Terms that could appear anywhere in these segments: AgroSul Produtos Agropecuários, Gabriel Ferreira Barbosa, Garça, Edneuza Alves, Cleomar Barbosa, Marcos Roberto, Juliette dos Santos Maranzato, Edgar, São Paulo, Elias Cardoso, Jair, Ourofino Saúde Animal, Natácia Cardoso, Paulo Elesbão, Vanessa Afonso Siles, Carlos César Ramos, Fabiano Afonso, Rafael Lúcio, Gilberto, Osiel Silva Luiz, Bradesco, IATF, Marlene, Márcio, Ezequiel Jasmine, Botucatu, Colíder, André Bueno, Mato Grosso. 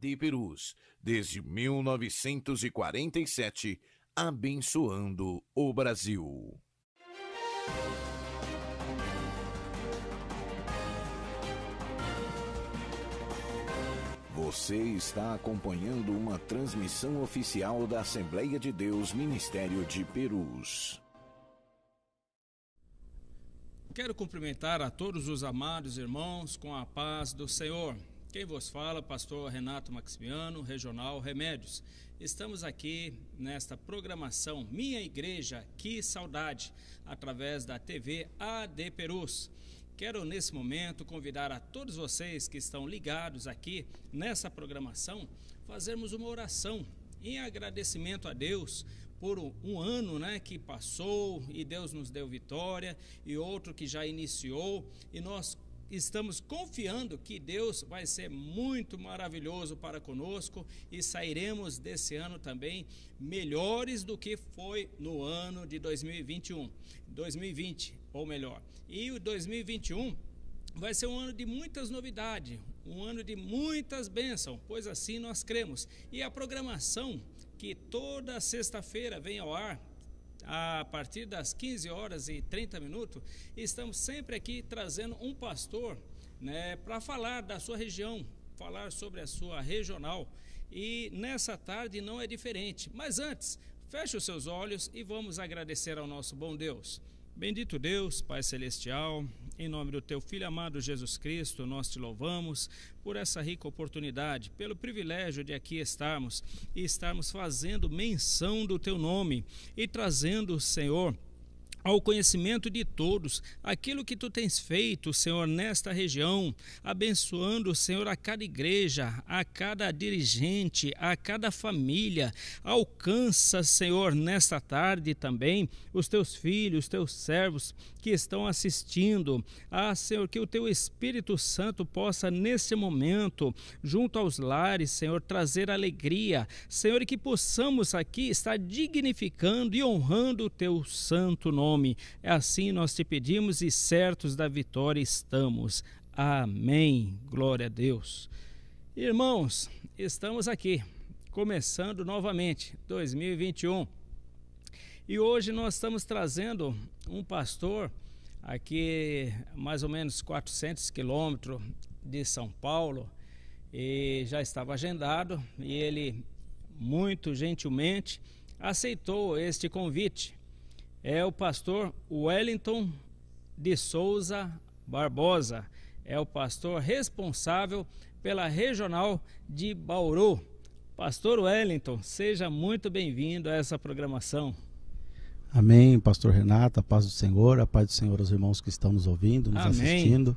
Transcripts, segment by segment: de Perus, desde 1947, abençoando o Brasil. Você está acompanhando uma transmissão oficial da Assembleia de Deus Ministério de Perus. Quero cumprimentar a todos os amados irmãos com a paz do Senhor. Quem vos fala, pastor Renato Maximiano, Regional Remédios. Estamos aqui nesta programação Minha Igreja, Que Saudade, através da TV AD Perus. Quero, nesse momento, convidar a todos vocês que estão ligados aqui nessa programação, fazermos uma oração em agradecimento a Deus por um ano, que passou e Deus nos deu vitória, e outro que já iniciou, e nós estamos confiando que Deus vai ser muito maravilhoso para conosco e sairemos desse ano também melhores do que foi no ano de 2020. Ou melhor, e o 2021 vai ser um ano de muitas novidades, um ano de muitas bênçãos, pois assim nós cremos. E a programação que toda sexta-feira vem ao ar, a partir das 15h30, estamos sempre aqui trazendo um pastor para falar da sua região, falar sobre a sua regional. E nessa tarde não é diferente. Mas antes, feche os seus olhos e vamos agradecer ao nosso bom Deus. Bendito Deus, Pai Celestial, em nome do Teu Filho amado Jesus Cristo, nós Te louvamos por essa rica oportunidade, pelo privilégio de aqui estarmos e estarmos fazendo menção do Teu nome e trazendo, Senhor, ao conhecimento de todos aquilo que Tu tens feito, Senhor, nesta região, abençoando, Senhor, a cada igreja, a cada dirigente, a cada família. Alcança, Senhor, nesta tarde também os Teus filhos, os Teus servos que estão assistindo. Ah, Senhor, que o Teu Espírito Santo possa, nesse momento, junto aos lares, Senhor, trazer alegria, Senhor, e que possamos aqui estar dignificando e honrando o Teu santo nome. É assim nós Te pedimos e certos da vitória estamos. Amém. Glória a Deus. Irmãos, estamos aqui, começando novamente 2021. E hoje nós estamos trazendo um pastor aqui, mais ou menos 400 quilômetros de São Paulo. E já estava agendado e ele, muito gentilmente, aceitou este convite. É o pastor Wellington de Souza Barbosa, é o pastor responsável pela regional de Bauru. Pastor Wellington, seja muito bem-vindo a essa programação. Amém, pastor Renato, a paz do Senhor, a paz do Senhor aos irmãos que estão nos ouvindo, nos assistindo.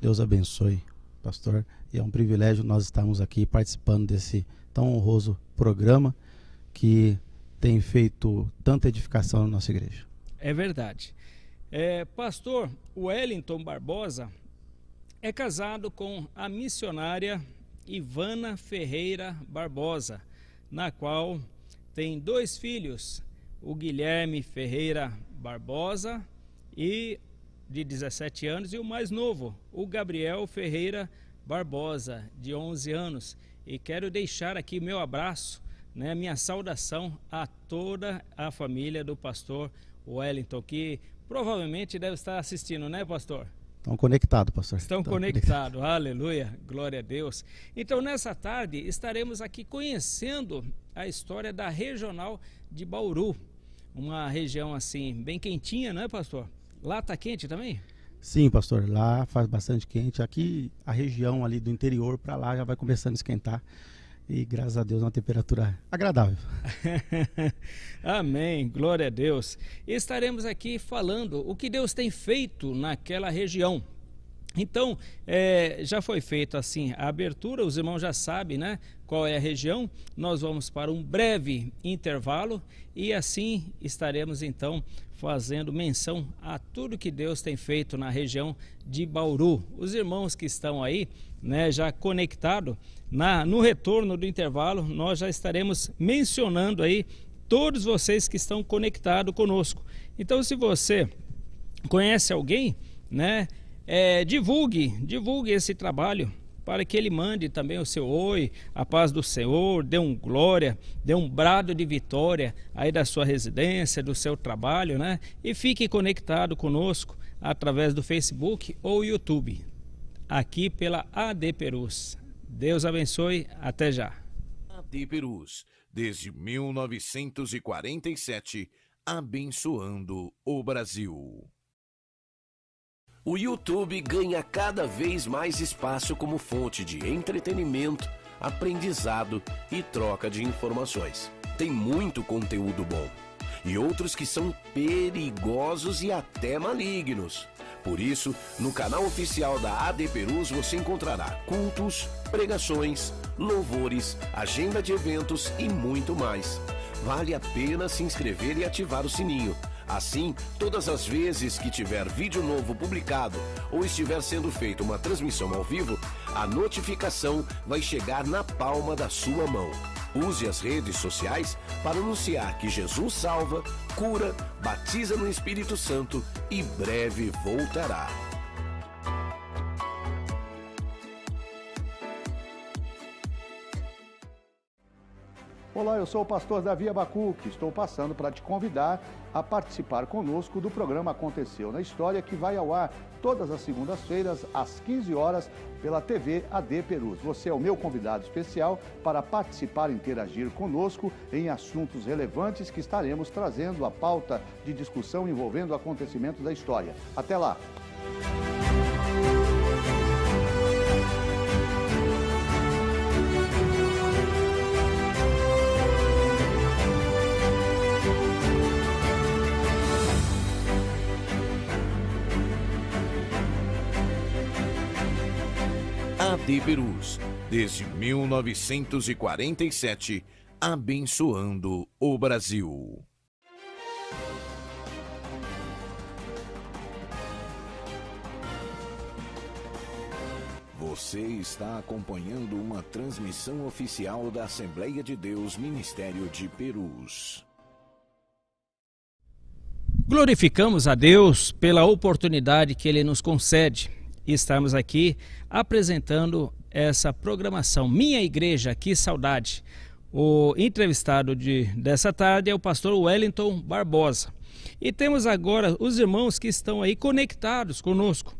Deus abençoe, pastor, e é um privilégio nós estarmos aqui participando desse tão honroso programa que tem feito tanta edificação na nossa igreja. É verdade. Pastor Wellington Barbosa é casado com a missionária Ivana Ferreira Barbosa, na qual tem dois filhos, o Guilherme Ferreira Barbosa, de 17 anos, e o mais novo, o Gabriel Ferreira Barbosa, de 11 anos. E quero deixar aqui meu abraço, minha saudação a toda a família do pastor Wellington, que provavelmente deve estar assistindo, pastor? Estão conectados, pastor. Estão conectados, aleluia, glória a Deus. Então, nessa tarde, estaremos aqui conhecendo a história da regional de Bauru. Uma região, assim, bem quentinha, pastor? Lá está quente também? Sim, pastor, lá faz bastante quente. Aqui, a região ali do interior para lá já vai começando a esquentar. E graças a Deus, uma temperatura agradável. Amém, glória a Deus. Estaremos aqui falando o que Deus tem feito naquela região. Então, já foi feita assim a abertura, os irmãos já sabem qual é a região. Nós vamos para um breve intervalo e assim estaremos então fazendo menção a tudo que Deus tem feito na região de Bauru. Os irmãos que estão aí, já conectados, no retorno do intervalo, nós já estaremos mencionando aí todos vocês que estão conectados conosco. Então, se você conhece alguém, divulgue esse trabalho para que ele mande também o seu oi, a paz do Senhor, dê um glória, dê um brado de vitória aí da sua residência, do seu trabalho, né? E fique conectado conosco através do Facebook ou YouTube, aqui pela AD Perus. Deus abençoe, até já. AD Perus, desde 1947, abençoando o Brasil. O YouTube ganha cada vez mais espaço como fonte de entretenimento, aprendizado e troca de informações. Tem muito conteúdo bom e outros que são perigosos e até malignos. Por isso, no canal oficial da AD Perus você encontrará cultos, pregações, louvores, agenda de eventos e muito mais. Vale a pena se inscrever e ativar o sininho. Assim, todas as vezes que tiver vídeo novo publicado ou estiver sendo feita uma transmissão ao vivo, a notificação vai chegar na palma da sua mão. Use as redes sociais para anunciar que Jesus salva, cura, batiza no Espírito Santo e breve voltará. Olá, eu sou o pastor Davi Abacuque, estou passando para te convidar a participar conosco do programa Aconteceu na História, que vai ao ar todas as segundas-feiras, às 15 horas, pela TV AD Perus. Você é o meu convidado especial para participar e interagir conosco em assuntos relevantes que estaremos trazendo à pauta de discussão envolvendo acontecimentos da história. Até lá! AD Perus, desde 1947, abençoando o Brasil. Você está acompanhando uma transmissão oficial da Assembleia de Deus Ministério de Perus. Glorificamos a Deus pela oportunidade que Ele nos concede. Estamos aqui apresentando essa programação Minha Igreja, que saudade. O entrevistado dessa tarde é o pastor Wellington Barbosa. E temos agora os irmãos que estão aí conectados conosco.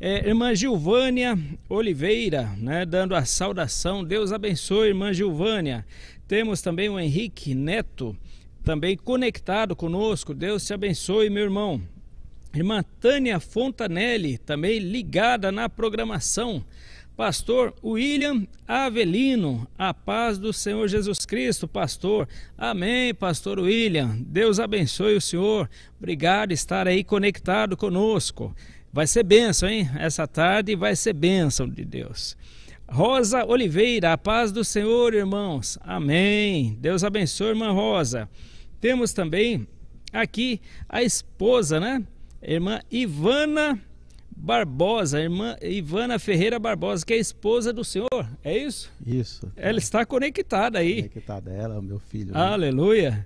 Irmã Gilvânia Oliveira, né, dando a saudação. Deus abençoe, irmã Gilvânia. Temos também o Henrique Neto, também conectado conosco. Deus te abençoe, meu irmão. Irmã Tânia Fontanelli, também ligada na programação. Pastor William Avelino, a paz do Senhor Jesus Cristo, pastor. Amém, pastor William. Deus abençoe o senhor. Obrigado por estar aí conectado conosco. Vai ser bênção, hein? Essa tarde vai ser bênção de Deus. Rosa Oliveira, a paz do Senhor, irmãos. Amém. Deus abençoe, irmã Rosa. Temos também aqui a esposa, né? Irmã Ivana Barbosa, irmã Ivana Ferreira Barbosa, que é esposa do senhor, é isso? Isso. Ela está conectada aí. Conectada, ela, meu filho. Né? Aleluia.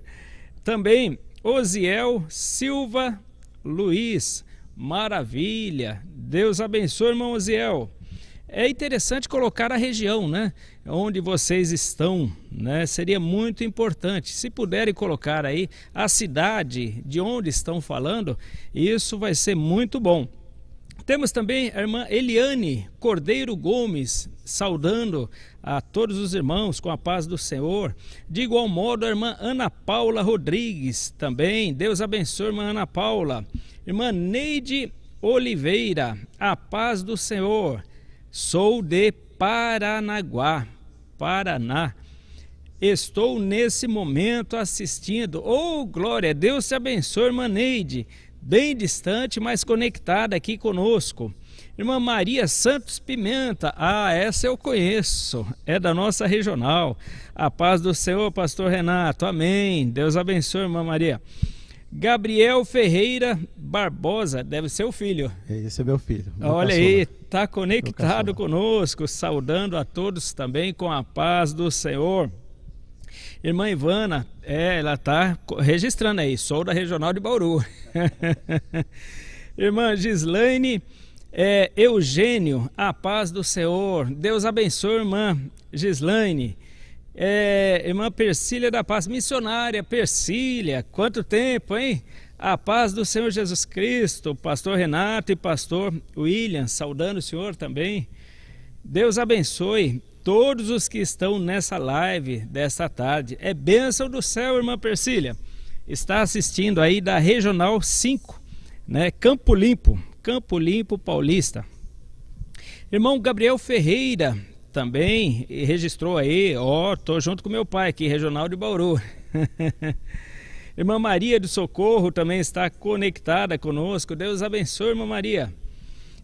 Também, Osiel Silva Luiz, maravilha. Deus abençoe, irmão Osiel. É interessante colocar a região, né? Onde vocês estão, né? Seria muito importante. Se puderem colocar aí a cidade de onde estão falando, isso vai ser muito bom. Temos também a irmã Eliane Cordeiro Gomes, saudando a todos os irmãos com a paz do Senhor. De igual modo, a irmã Ana Paula Rodrigues também. Deus abençoe, irmã Ana Paula. Irmã Neide Oliveira, a paz do Senhor. Sou de Paranaguá, Paraná. Estou nesse momento assistindo. Oh, glória! Deus te abençoe, irmã Neide. Bem distante, mas conectada aqui conosco. Irmã Maria Santos Pimenta. Ah, essa eu conheço. É da nossa regional. A paz do Senhor, pastor Renato. Amém. Deus abençoe, irmã Maria. Gabriel Ferreira Barbosa, deve ser o filho. Esse é meu filho. Olha aí, está conectado conosco, saudando a todos também com a paz do Senhor. Irmã Ivana, ela está registrando aí, sou da Regional de Bauru. Irmã Gislaine Eugênio, a paz do Senhor. Deus abençoe, irmã Gislaine. Irmã Persília da Paz, missionária Persília, quanto tempo, hein? A paz do Senhor Jesus Cristo, pastor Renato e pastor William, saudando o senhor também. Deus abençoe todos os que estão nessa live desta tarde. É bênção do céu, irmã Persília. Está assistindo aí da Regional 5, né? Campo Limpo Paulista. Irmão Gabriel Ferreira também registrou aí, ó, tô junto com meu pai aqui, Regional de Bauru. Irmã Maria do Socorro também está conectada conosco, Deus abençoe, irmã Maria.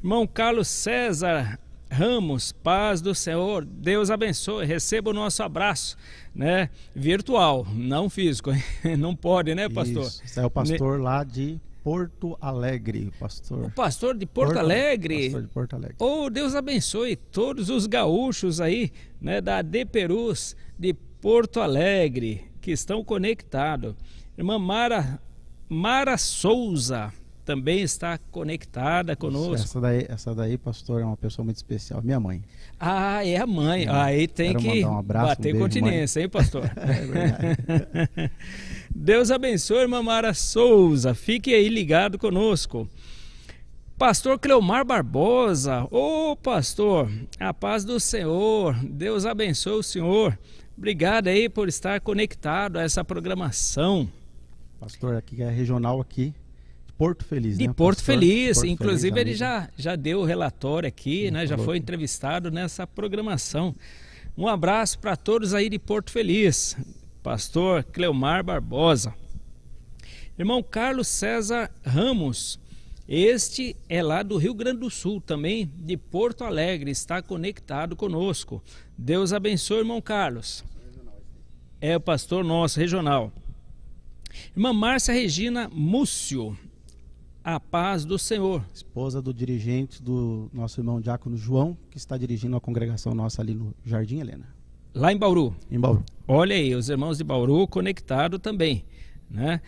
Irmão Carlos César Ramos, paz do Senhor, Deus abençoe, receba o nosso abraço, né, virtual, não físico, não pode, né, pastor? Isso, é o pastor lá de Porto Alegre, pastor. O pastor de Porto Alegre? Pastor de Porto Alegre. Oh, Deus abençoe todos os gaúchos aí, né, da AD Perus de Porto Alegre, que estão conectados. Irmã Mara Souza também está conectada conosco. Essa daí, pastor, é uma pessoa muito especial, minha mãe. Ah, é a mãe. Aí tem que bater continência, hein, pastor? É verdade. Deus abençoe, irmã Mara Souza. Fique aí ligado conosco. Pastor Cleomar Barbosa. Ô, pastor, a paz do Senhor. Deus abençoe o senhor. Obrigado aí por estar conectado a essa programação. Pastor, aqui é regional aqui, Porto Feliz, né? De Porto Feliz, inclusive ele já deu o relatório aqui, né? Já foi entrevistado nessa programação. Um abraço para todos aí de Porto Feliz, pastor Cleomar Barbosa. Irmão Carlos César Ramos, este é lá do Rio Grande do Sul, também de Porto Alegre, está conectado conosco. Deus abençoe, irmão Carlos. É o pastor nosso, regional. Irmã Márcia Regina Múcio, a paz do Senhor. Esposa do dirigente do nosso irmão diácono João, que está dirigindo a congregação nossa ali no Jardim Helena. Lá em Bauru? Em Bauru. Olha aí, os irmãos de Bauru conectados também, né?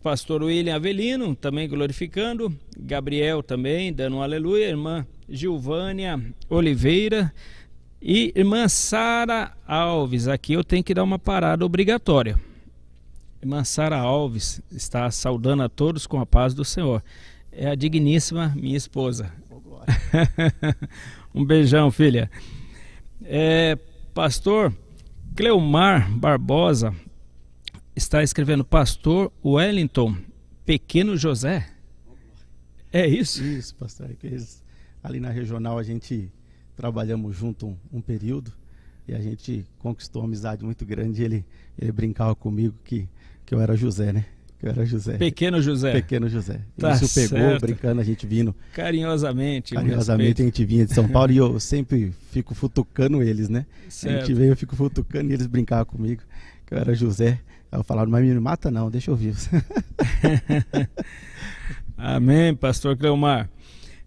Pastor William Avelino, também glorificando. Gabriel também, dando um aleluia. Irmã Gilvânia Oliveira. E irmã Sara Alves, aqui eu tenho que dar uma parada obrigatória. Irmã Sara Alves está saudando a todos com a paz do Senhor. É a digníssima minha esposa. Um beijão, filha. Pastor Cleomar Barbosa está escrevendo: pastor Wellington, pequeno José. É isso? Isso, pastor. Ali na regional a gente trabalhamos junto um período e a gente conquistou uma amizade muito grande. Ele brincava comigo que eu era José, né? Que eu era José. Pequeno José. Pequeno José. Tá, isso pegou, certo. Brincando, a gente vindo. Carinhosamente a gente vinha de São Paulo e eu sempre fico futucando eles, né? Certo. A gente veio, eu fico futucando e eles brincavam comigo que eu era José. Aí eu falava, mas me mata não, deixa eu vivo. Amém, pastor Cleomar.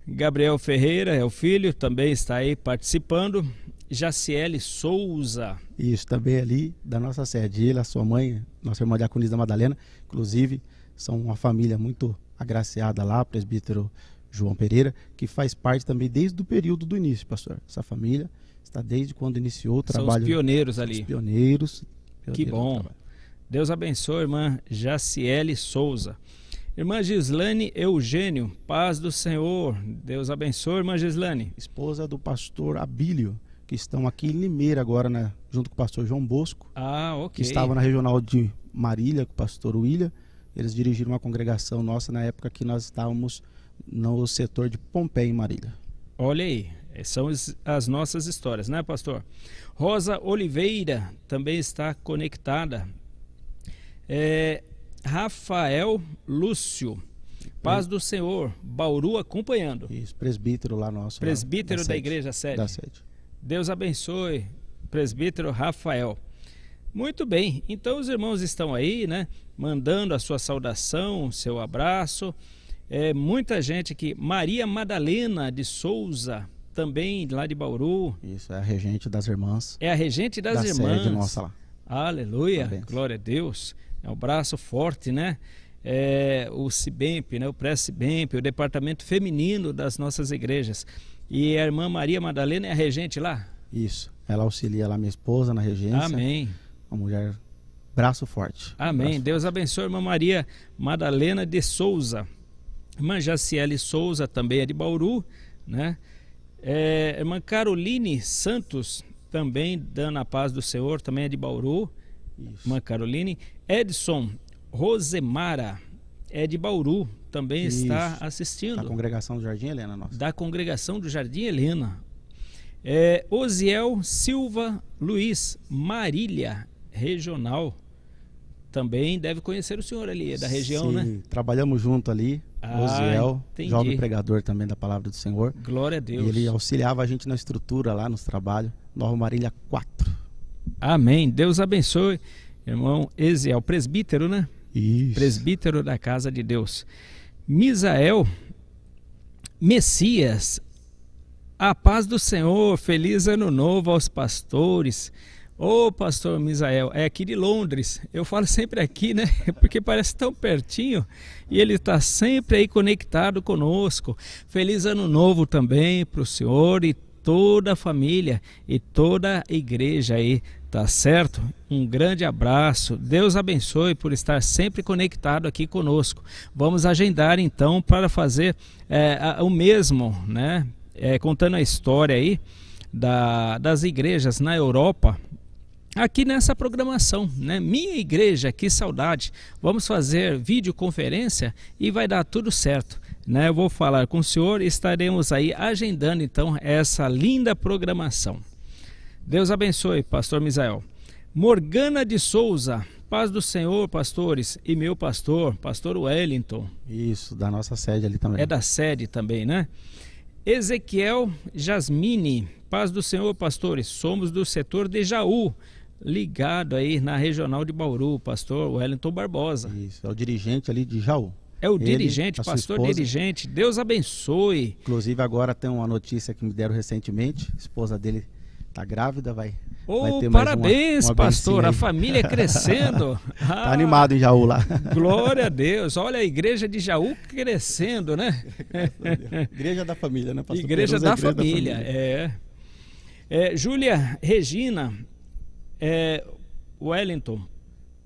Gabriel Ferreira é o filho, também está aí participando. Jaciele Souza. Isso, também ali da nossa sede. Ele, a sua mãe, nossa irmã diaconisa Madalena, inclusive, são uma família muito agraciada lá, presbítero João Pereira, que faz parte também desde o período do início, pastor. Essa família está desde quando iniciou o trabalho. São os pioneiros ali. Os pioneiros. Que bom. Deus abençoe, irmã Jaciele Souza. Irmã Gislane Eugênio, paz do Senhor. Deus abençoe, irmã Gislane. Esposa do pastor Abílio, que estão aqui em Limeira agora, né, junto com o pastor João Bosco. Ah, ok. Que estava na regional de Marília com o pastor William. Eles dirigiram uma congregação nossa na época que nós estávamos no setor de Pompeia em Marília. Olha aí, são as nossas histórias, né, pastor? Rosa Oliveira também está conectada. Rafael Lúcio, paz do Senhor, Bauru acompanhando. Isso, presbítero lá nosso. Presbítero da igreja sede. Da sede. Deus abençoe, presbítero Rafael. Muito bem, então os irmãos estão aí, né? Mandando a sua saudação, o seu abraço. Muita gente aqui. Maria Madalena de Souza, também lá de Bauru. Isso, é a regente das irmãs. É a regente das irmãs. Da sede nossa lá. Aleluia, glória a Deus. É um braço forte, né? o CIBEMP, né, o pré-CIBEMP, o departamento feminino das nossas igrejas. E a irmã Maria Madalena é a regente lá? Isso, ela auxilia lá minha esposa na regência. Amém. Uma mulher braço forte. Amém, braço Deus forte. Abençoe a irmã Maria Madalena de Souza. Irmã Jaciele Souza também é de Bauru, né? Irmã Caroline Santos, também dando a paz do Senhor, também é de Bauru. Isso. Irmã Caroline. Edson Rosemara é de Bauru, também Isso. está assistindo. Da congregação do Jardim Helena, nossa. Da congregação do Jardim Helena. Osiel Silva Luiz, Marília, regional. Também deve conhecer o senhor ali, é da região, Sim, né? Trabalhamos junto ali, Osiel, jovem pregador também da palavra do Senhor. Glória a Deus. E ele auxiliava a gente na estrutura lá, nos trabalhos, Nova Marília 4. Amém, Deus abençoe, irmão Ezequiel, presbítero, né? Isso. Presbítero da casa de Deus. Misael Messias, a paz do Senhor, feliz ano novo aos pastores. Ô, pastor Misael, é aqui de Londres, eu falo sempre aqui, né, porque parece tão pertinho e ele está sempre aí conectado conosco. Feliz ano novo também para o senhor e toda a família e toda a igreja aí, tá certo? Um grande abraço, Deus abençoe por estar sempre conectado aqui conosco. Vamos agendar então para fazer o mesmo, né, contando a história aí das igrejas na Europa, aqui nessa programação, né? Minha igreja, que saudade. Vamos fazer videoconferência e vai dar tudo certo, né? Eu vou falar com o senhor e estaremos aí agendando então essa linda programação. Deus abençoe, pastor Misael. Morgana de Souza, paz do Senhor, pastores, e meu pastor, pastor Wellington. Isso, da nossa sede ali também. É da sede também, né? Ezequiel Jasmine, paz do Senhor, pastores, somos do setor de Jaú, ligado aí na regional de Bauru, pastor Wellington Barbosa. Isso, é o dirigente ali de Jaú. É o dirigente, pastor dirigente, Deus abençoe. Inclusive agora tem uma notícia que me deram recentemente, a esposa dele está grávida, vai ter mais parabéns, uma pastor, a família crescendo. Tá animado em Jaú lá. Glória a Deus, olha a igreja de Jaú crescendo, né? Igreja da família, né, pastor? Igreja da família, Júlia Regina, Wellington,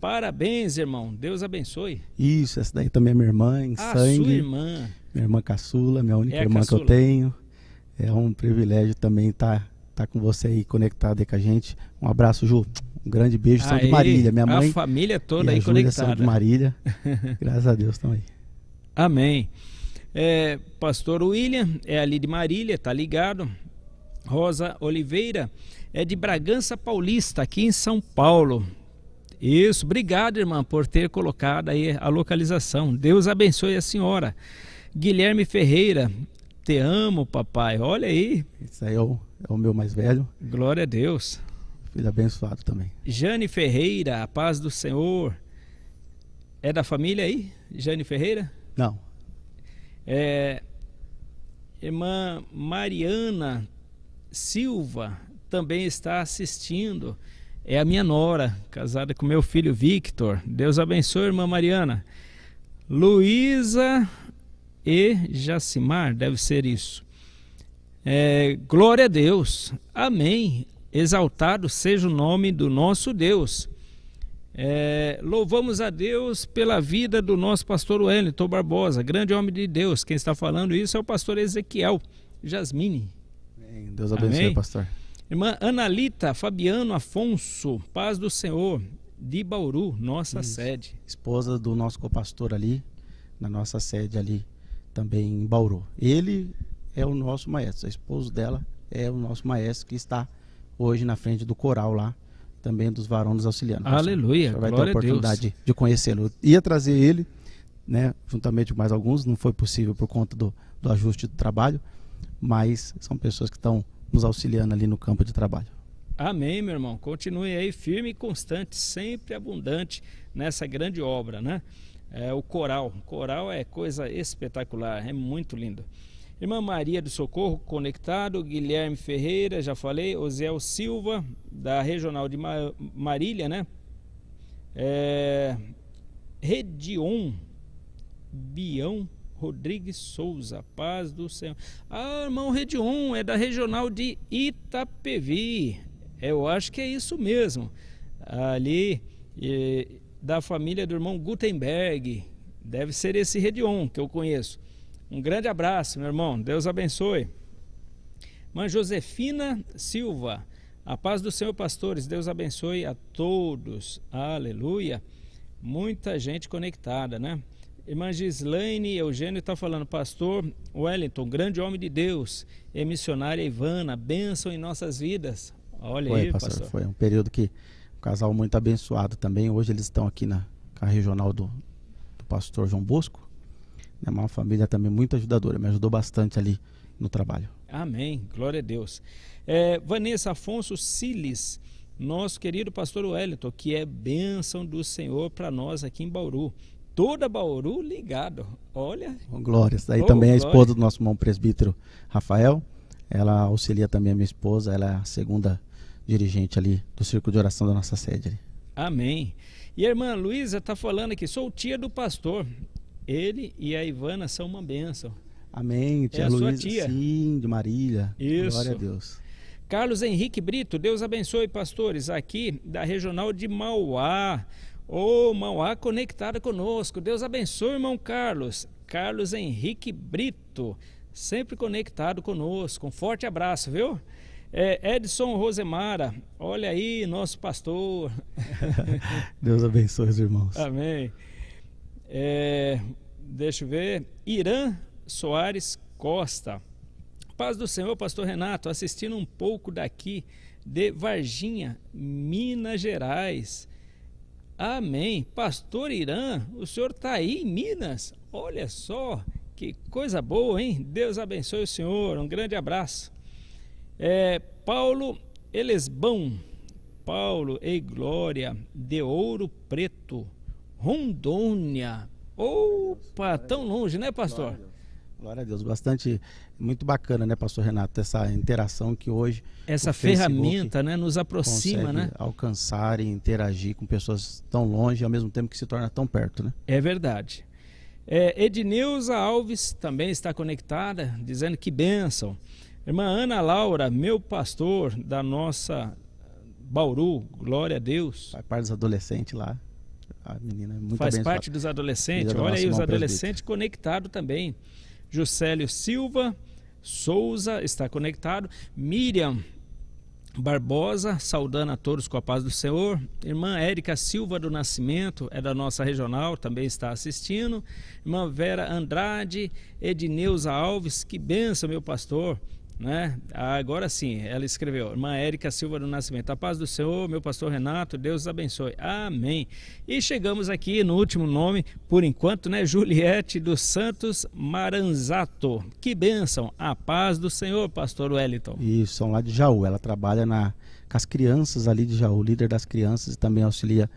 parabéns, irmão, Deus abençoe. Isso, essa daí também é minha irmã em sangue. Sua irmã. Minha irmã caçula, minha única irmã caçula. Que eu tenho. É um privilégio também estar com você aí, conectado aí com a gente. Um abraço, Ju, um grande beijo, são de Marília, minha mãe. A família toda aí conectada. São de Marília, graças a Deus estão aí. Amém. Pastor William, é ali de Marília, tá ligado. Rosa Oliveira é de Bragança Paulista, aqui em São Paulo. Isso, obrigado, irmã, por ter colocado aí a localização. Deus abençoe a senhora. Guilherme Ferreira, te amo, papai. Olha aí. Isso aí é o meu mais velho. Glória a Deus. Filho abençoado também. Jane Ferreira, a paz do Senhor. É da família aí, Jane Ferreira? Não. Irmã Mariana Silva também está assistindo, é a minha nora, casada com meu filho Victor. Deus abençoe, irmã Mariana. Luísa e Jacimar, deve ser isso. Glória a Deus, amém, exaltado seja o nome do nosso Deus. Louvamos a Deus pela vida do nosso pastor Wellington Barbosa, grande homem de Deus. Quem está falando isso é o pastor Ezequiel Jasmine. Deus abençoe, Amém. Pastor. Irmã Analita Fabiano Afonso, paz do Senhor, de Bauru, nossa Isso. sede. Esposa do nosso copastor ali, na nossa sede ali, também em Bauru. Ele é o nosso maestro, a esposa dela é o nosso maestro que está hoje na frente do coral lá, também dos varões auxilianos. Aleluia, glória a Deus. Vai ter a oportunidade de conhecê-lo. Ia trazer ele, né, juntamente com mais alguns, não foi possível por conta do ajuste do trabalho, mas são pessoas que estão nos auxiliando ali no campo de trabalho. Amém, meu irmão, continue aí firme e constante, sempre abundante nessa grande obra, né? O coral é coisa espetacular, é muito lindo. Irmã Maria do Socorro, conectado. Guilherme Ferreira, já falei. Osiel Silva, da Regional de Marília, né? Redion Fabião Rodrigues Souza, paz do Senhor. Ah, irmão Redion, é da regional de Itapevi. Eu acho que é isso mesmo. Ali, da família do irmão Gutenberg. Deve ser esse Redion que eu conheço. Um grande abraço, meu irmão. Deus abençoe. Mãe Josefina Silva. A paz do Senhor, pastores. Deus abençoe a todos. Aleluia. Muita gente conectada, né? Irmã Gislaine Eugênio está falando: pastor Wellington, grande homem de Deus, e missionária Ivana, bênção em nossas vidas. Olha aí, pastor. Foi um período que um casal muito abençoado também. Hoje eles estão aqui na regional do pastor João Bosco, né? Uma família também muito ajudadora, me ajudou bastante ali no trabalho. Amém, glória a Deus. Vanessa Afonso Siles, nosso querido pastor Wellington, que é bênção do Senhor para nós aqui em Bauru. Toda Bauru ligado, olha. Glória, isso daí também é a esposa do nosso irmão presbítero Rafael. Ela auxilia também a minha esposa, ela é a segunda dirigente ali do Círculo de Oração da nossa sede. Amém. E a irmã Luísa está falando aqui: sou tia do pastor, ele e a Ivana são uma bênção. Amém, tia Luísa, sim, de Marília, isso. Glória a Deus. Carlos Henrique Brito, Deus abençoe, pastores, aqui da regional de Mauá. Ô, Mauá conectada conosco, Deus abençoe, irmão Carlos. Carlos Henrique Brito, sempre conectado conosco, um forte abraço, viu? Edson Rosemara, olha aí, nosso pastor. Deus abençoe os irmãos. Amém. Deixa eu ver, Irã Soares Costa, paz do Senhor, pastor Renato, assistindo um pouco daqui de Varginha, Minas Gerais. Amém, pastor Irã, o senhor está aí em Minas, olha só, que coisa boa, hein? Deus abençoe o senhor, um grande abraço. Paulo Elesbão, Paulo e Glória, de Ouro Preto, Rondônia. Opa, tão longe, né, pastor? Glória a Deus, bastante, muito bacana, né, pastor Renato, essa interação que hoje... Essa ferramenta, né, nos aproxima, né? Alcançar e interagir com pessoas tão longe, ao mesmo tempo que se torna tão perto, né? É verdade. Edneuza Alves também está conectada, dizendo que bênção. Irmã Ana Laura, meu pastor da nossa Bauru, glória a Deus. Faz parte dos adolescentes lá, a menina é muito abençoada. Faz parte dos adolescentes, olha aí os adolescentes conectados também. Juscelio Silva Souza está conectado. Miriam Barbosa, saudando a todos com a paz do Senhor. Irmã Érica Silva do Nascimento, é da nossa regional, também está assistindo. Irmã Vera Andrade, Edneuza Alves, que benção, meu pastor, né? Agora sim, ela escreveu. Irmã Érica Silva do Nascimento, a paz do Senhor, meu pastor Renato, Deus abençoe. Amém. E chegamos aqui no último nome, por enquanto, né? Juliette dos Santos Maranzato, que bênção, a paz do Senhor, pastor Wellington. Isso, são lá de Jaú, ela trabalha com as crianças ali de Jaú, líder das crianças, e também auxilia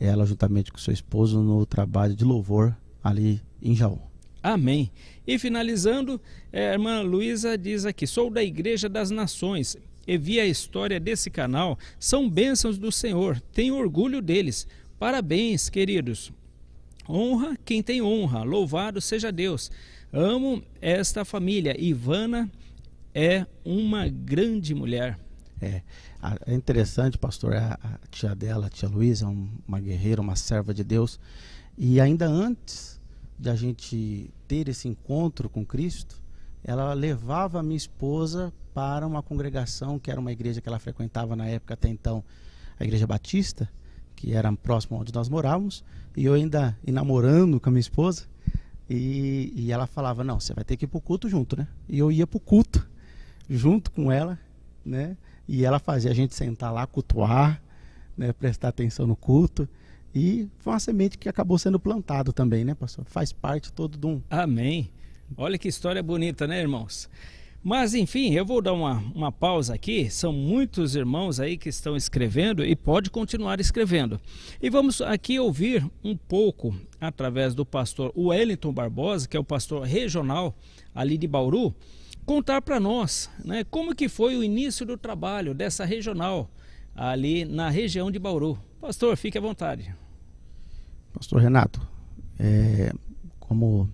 ela juntamente com seu esposo no trabalho de louvor ali em Jaú. Amém. E finalizando, a irmã Luísa diz aqui: sou da Igreja das Nações e vi a história desse canal, são bênçãos do Senhor, tenho orgulho deles, parabéns, queridos, honra quem tem honra, louvado seja Deus, amo esta família, Ivana é uma grande mulher. É interessante, pastor, a tia dela, a tia Luísa, uma guerreira, uma serva de Deus, e ainda antes de a gente ter esse encontro com Cristo, ela levava a minha esposa para uma congregação que era uma igreja que ela frequentava na época até então, a Igreja Batista, que era próxima onde nós morávamos, e eu ainda namorando com a minha esposa, e ela falava: não, você vai ter que ir para o culto junto, né? E eu ia para o culto junto com ela, né? E ela fazia a gente sentar lá, cultuar, né? Prestar atenção no culto. E foi uma semente que acabou sendo plantado também, né, pastor? Faz parte todo de um... Amém. Olha que história bonita, né, irmãos? Mas, enfim, eu vou dar uma pausa aqui. São muitos irmãos aí que estão escrevendo e pode continuar escrevendo. E vamos aqui ouvir um pouco, através do pastor Wellington Barbosa, que é o pastor regional ali de Bauru, contar para nós, né, como que foi o início do trabalho dessa regional ali na região de Bauru. Pastor, fique à vontade. Pastor Renato, como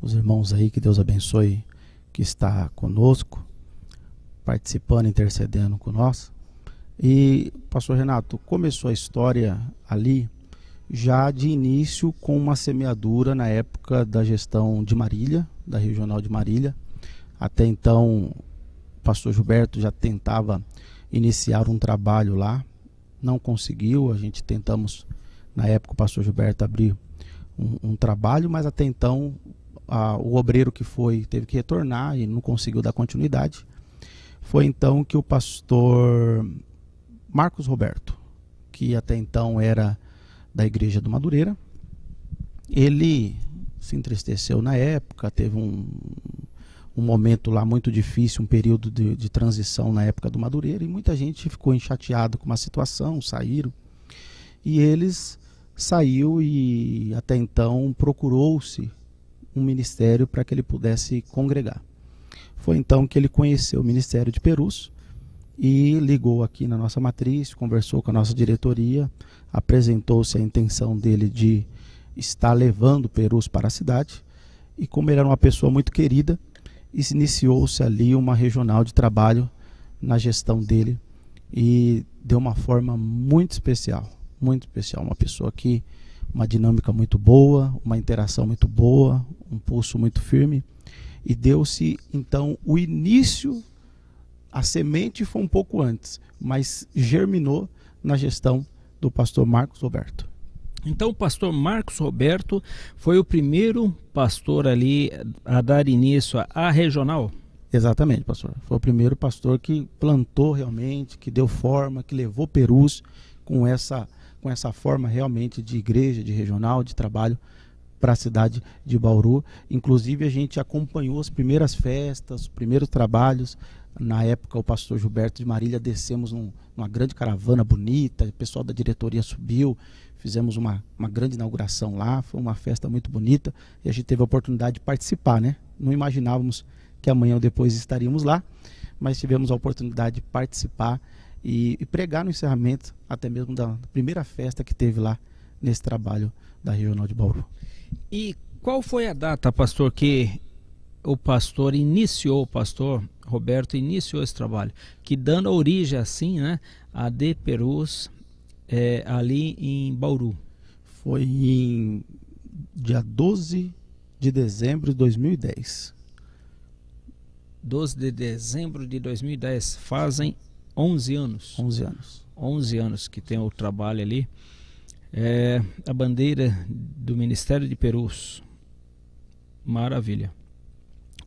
os irmãos aí, que Deus abençoe, que está conosco, participando, intercedendo com nós. E, pastor Renato, começou a história ali, já de início, com uma semeadura na época da gestão de Marília, da Regional de Marília. Até então, o pastor Gilberto já tentava iniciar um trabalho lá, não conseguiu. A gente tentamos, na época, o pastor Gilberto abrir um trabalho, mas até então, o obreiro que foi teve que retornar e não conseguiu dar continuidade. Foi então que o pastor Marcos Roberto, que até então era da Igreja do Madureira, ele se entristeceu na época, teve um momento lá muito difícil, um período de transição na época do Madureira, e muita gente ficou enchateada com uma situação, saíram, e eles saiu, e até então procurou-se um ministério para que ele pudesse congregar. Foi então que ele conheceu o Ministério de Perus, e ligou aqui na nossa matriz, conversou com a nossa diretoria, apresentou-se a intenção dele de estar levando Perus para a cidade, e como ele era uma pessoa muito querida, iniciou-se ali uma regional de trabalho na gestão dele, e deu uma forma muito especial, uma pessoa que, uma dinâmica muito boa, uma interação muito boa, um pulso muito firme, e deu-se então o início. A semente foi um pouco antes, mas germinou na gestão do pastor Marcos Roberto. Então o pastor Marcos Roberto foi o primeiro pastor ali a dar início à regional? Exatamente, pastor. Foi o primeiro pastor que plantou realmente, que deu forma, que levou Perus com essa forma realmente de igreja, de regional, de trabalho para a cidade de Bauru. Inclusive a gente acompanhou as primeiras festas, os primeiros trabalhos. Na época, o pastor Gilberto de Marília, descemos numa grande caravana bonita, o pessoal da diretoria subiu, fizemos uma grande inauguração lá, foi uma festa muito bonita, e a gente teve a oportunidade de participar, né? Não imaginávamos que amanhã ou depois estaríamos lá, mas tivemos a oportunidade de participar e pregar no encerramento, até mesmo da primeira festa que teve lá, nesse trabalho da Regional de Bauru. E qual foi a data, pastor, que o pastor Roberto iniciou esse trabalho, que dando origem assim, né, a de Perus, ali em Bauru? Foi em dia 12 de dezembro de 2010. 12 de dezembro de 2010, fazem 11 anos. 11 anos. 11 anos que tem o trabalho ali, a bandeira do Ministério de Perus. Maravilha.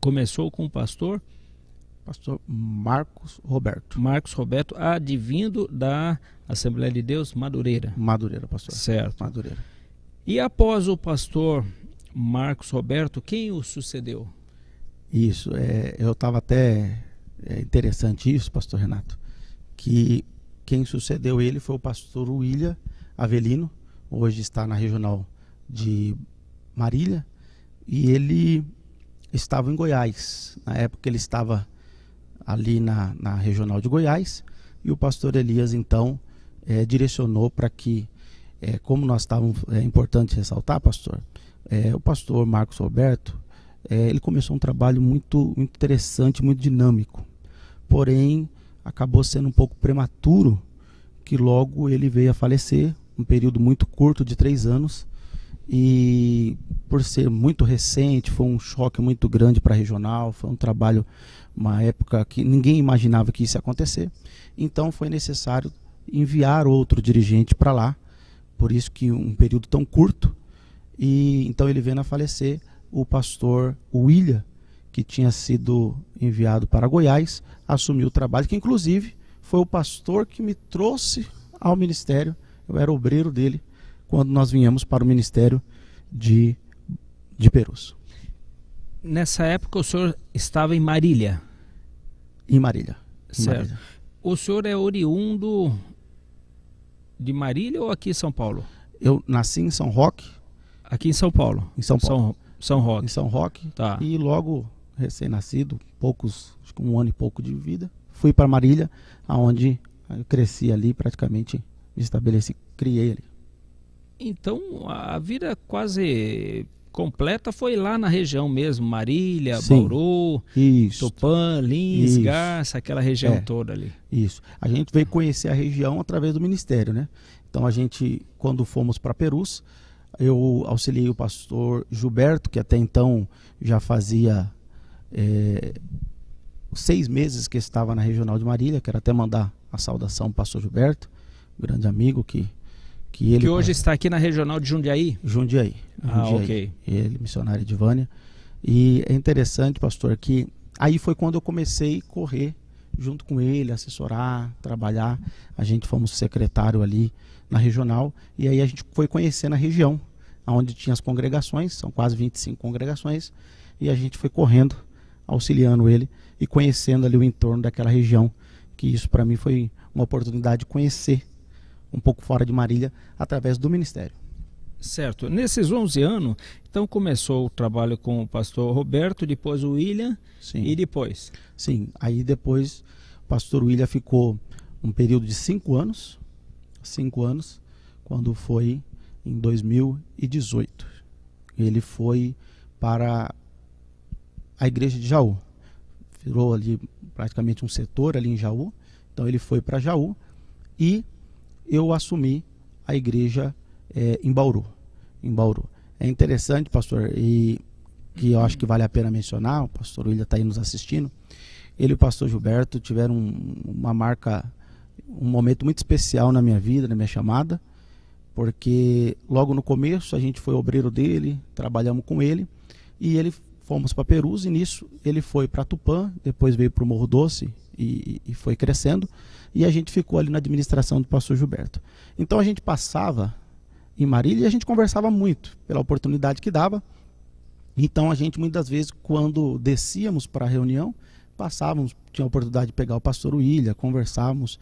Começou com o pastor Marcos Roberto. Marcos Roberto, advindo da Assembleia de Deus Madureira. Madureira, pastor. Certo. Madureira. E após o pastor Marcos Roberto, quem o sucedeu? Isso, eu estava até... É interessante isso, pastor Renato, que quem sucedeu ele foi o pastor William Avelino, hoje está na Regional de Marília, e ele estava em Goiás. Na época ele estava ali na Regional de Goiás, e o pastor Elias então direcionou para que, como nós estávamos, é importante ressaltar, pastor, o pastor Marcos Roberto, ele começou um trabalho muito interessante, muito dinâmico, porém acabou sendo um pouco prematuro, que logo ele veio a falecer, um período muito curto de 3 anos, e por ser muito recente, foi um choque muito grande para a regional, foi um trabalho, uma época que ninguém imaginava que isso ia acontecer, então foi necessário enviar outro dirigente para lá, por isso que um período tão curto, e então ele veio a falecer o pastor William, que tinha sido enviado para Goiás, assumiu o trabalho, que inclusive foi o pastor que me trouxe ao ministério, eu era obreiro dele, quando nós viemos para o Ministério de Perus. Nessa época o senhor estava em Marília? Em Marília. Certo. Marília. O senhor é oriundo de Marília ou aqui em São Paulo? Eu nasci em São Roque. Aqui em São Paulo? Em São Paulo. São Roque. Em São Roque. Tá. E logo, recém-nascido, acho que 1 ano e pouco de vida, fui para Marília, onde eu cresci ali, praticamente me estabeleci, criei ali. Então a vida quase completa foi lá na região mesmo, Marília, sim, Bauru, isso, Tupã, Lins, isso, Garça, aquela região toda ali. Isso. A gente veio conhecer a região através do ministério, né? Então a gente, quando fomos para Perus, eu auxiliei o pastor Gilberto, que até então já fazia 6 meses que estava na regional de Marília. Quero até mandar a saudação ao pastor Gilberto, grande amigo que hoje está aqui na regional de Jundiaí? Jundiaí. Ah, ok. Ele, missionário de Vânia. E é interessante, pastor, que aí foi quando eu comecei a correr junto com ele, assessorar, trabalhar. A gente fomos secretário ali na regional, e aí a gente foi conhecendo a região, onde tinha as congregações, são quase 25 congregações, e a gente foi correndo, auxiliando ele e conhecendo ali o entorno daquela região, que isso para mim foi uma oportunidade de conhecer um pouco fora de Marília, através do ministério. Certo. Nesses 11 anos, então começou o trabalho com o pastor Roberto, depois o William, sim, e depois? Sim, aí depois o pastor William ficou um período de 5 anos, 5 anos, quando foi em 2018. Ele foi para a igreja de Jaú, virou ali praticamente um setor ali em Jaú, então ele foi para Jaú e eu assumi a igreja em Bauru. É interessante, pastor, e que eu acho que vale a pena mencionar, o pastor William está aí nos assistindo, ele e o pastor Gilberto tiveram uma marca, um momento muito especial na minha vida, na minha chamada, porque logo no começo a gente foi obreiro dele, trabalhamos com ele, e ele fomos para Perus, e nisso ele foi para Tupã, depois veio para o Morro Doce, e foi crescendo, e a gente ficou ali na administração do pastor Gilberto. Então a gente passava em Marília e a gente conversava muito pela oportunidade que dava. Então a gente muitas vezes, quando descíamos para a reunião, passávamos, tinha a oportunidade de pegar o pastor William, conversávamos,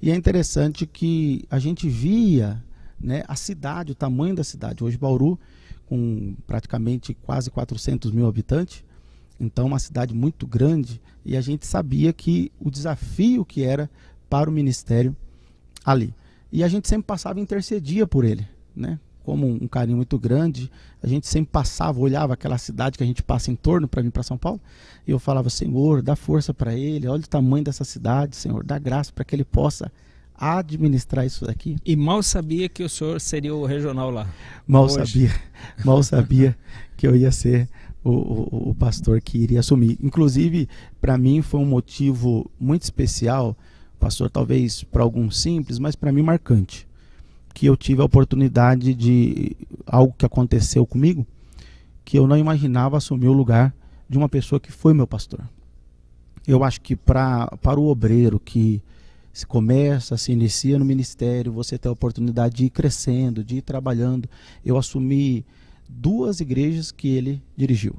e é interessante que a gente via, né, a cidade, o tamanho da cidade. Hoje Bauru, com praticamente quase 400 mil habitantes, então uma cidade muito grande, e a gente sabia que o desafio que era para o ministério ali. E a gente sempre passava e intercedia por ele, né? Como um carinho muito grande, a gente sempre passava, olhava aquela cidade que a gente passa em torno para vir para São Paulo, e eu falava, Senhor, dá força para ele, olha o tamanho dessa cidade, Senhor, dá graça para que ele possa administrar isso daqui. E mal sabia que o senhor seria o regional lá. Mal hoje. Sabia, mal sabia que eu ia ser o pastor que iria assumir. Inclusive, para mim foi um motivo muito especial, pastor, talvez para alguns simples, mas para mim marcante, que eu tive a oportunidade de algo que aconteceu comigo, que eu não imaginava assumir o lugar de uma pessoa que foi meu pastor. Eu acho que para o obreiro que se começa, se inicia no ministério, você tem a oportunidade de ir crescendo, de ir trabalhando. Eu assumi 2 igrejas que ele dirigiu.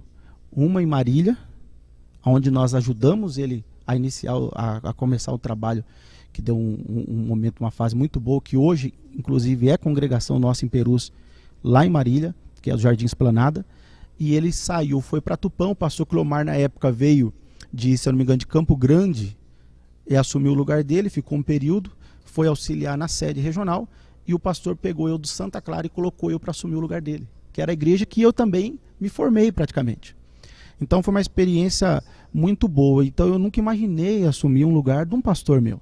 Uma em Marília, onde nós ajudamos ele a iniciar, a começar o trabalho, que deu um momento, uma fase muito boa, que hoje, inclusive, é congregação nossa em Perus, lá em Marília, que é o Jardim Esplanada. E ele saiu, foi para Tupã, o pastor Cleomar, na época, veio de, se eu não me engano, de Campo Grande, e assumiu o lugar dele, ficou um período, foi auxiliar na sede regional, e o pastor pegou eu do Santa Clara e colocou eu para assumir o lugar dele, que era a igreja que eu também me formei praticamente. Então foi uma experiência muito boa, então eu nunca imaginei assumir um lugar de um pastor meu.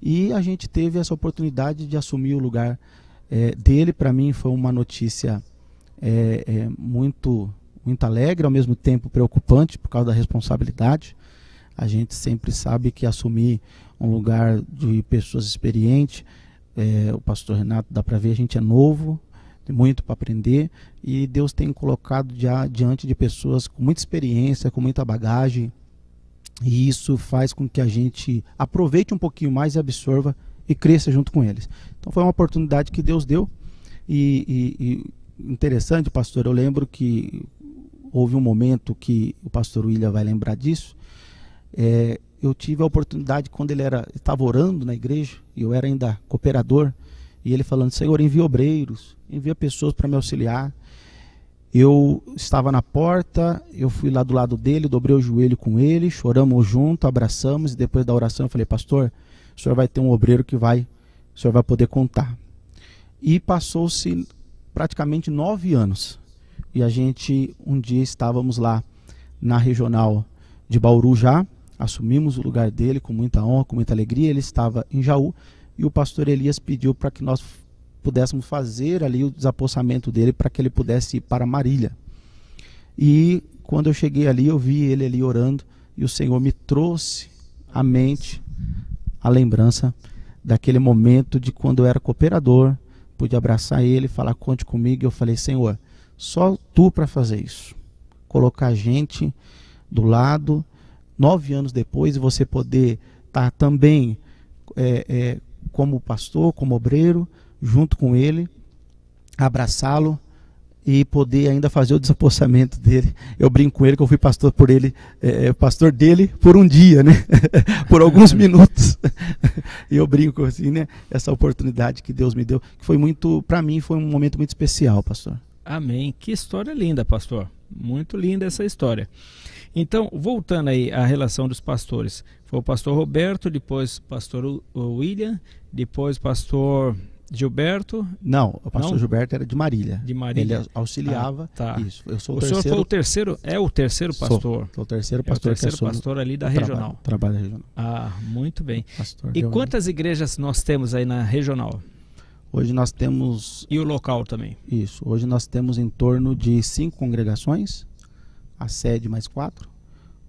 E a gente teve essa oportunidade de assumir o lugar dele. Para mim foi uma notícia muito alegre, ao mesmo tempo preocupante por causa da responsabilidade. A gente sempre sabe que assumir um lugar de pessoas experientes, o pastor Renato, dá para ver, a gente é novo, tem muito para aprender, e Deus tem colocado já diante de pessoas com muita experiência, com muita bagagem, e isso faz com que a gente aproveite um pouquinho mais e absorva e cresça junto com eles. Então foi uma oportunidade que Deus deu, e interessante, pastor, eu lembro que houve um momento que o pastor William vai lembrar disso. Eu tive a oportunidade, quando ele estava orando na igreja, e eu era ainda cooperador, e ele falando, Senhor, envia obreiros, envia pessoas para me auxiliar. Eu estava na porta, eu fui lá do lado dele, dobrei o joelho com ele, choramos junto, abraçamos, e depois da oração eu falei, pastor, o senhor vai ter um obreiro que o senhor vai poder contar. E passou-se praticamente 9 anos, e a gente um dia estávamos lá na regional de Bauru já, assumimos o lugar dele com muita honra, com muita alegria, ele estava em Jaú e o pastor Elias pediu para que nós pudéssemos fazer ali o desapossamento dele para que ele pudesse ir para Marília. E quando eu cheguei ali, eu vi ele ali orando e o Senhor me trouxe à mente a lembrança daquele momento de quando eu era cooperador, pude abraçar ele, falar conte comigo, e eu falei, Senhor, só tu para fazer isso, colocar a gente do lado 9 anos depois e você poder estar também como pastor, como obreiro, junto com ele, abraçá-lo e poder ainda fazer o desapossamento dele. Eu brinco com ele que eu fui pastor por ele, pastor dele por um dia, né? Por alguns minutos. E eu brinco assim, né? Essa oportunidade que Deus me deu, que foi muito, para mim, foi um momento muito especial, pastor. Amém. Que história linda, pastor. Muito linda essa história. Então, voltando aí à relação dos pastores. Foi o pastor Roberto, depois o pastor William, depois o pastor Gilberto? Não, o pastor Gilberto era de Marília. De Marília. Ele auxiliava. Ah, tá. Isso. Eu sou o terceiro. O senhor foi o terceiro? É o terceiro pastor? Sou o terceiro pastor. É o terceiro pastor ali da regional. Trabalho regional. Ah, muito bem. Pastor e quantas igrejas nós temos aí na regional? Hoje nós temos... E o local também? Isso. Hoje nós temos em torno de 5 congregações, a sede mais 4,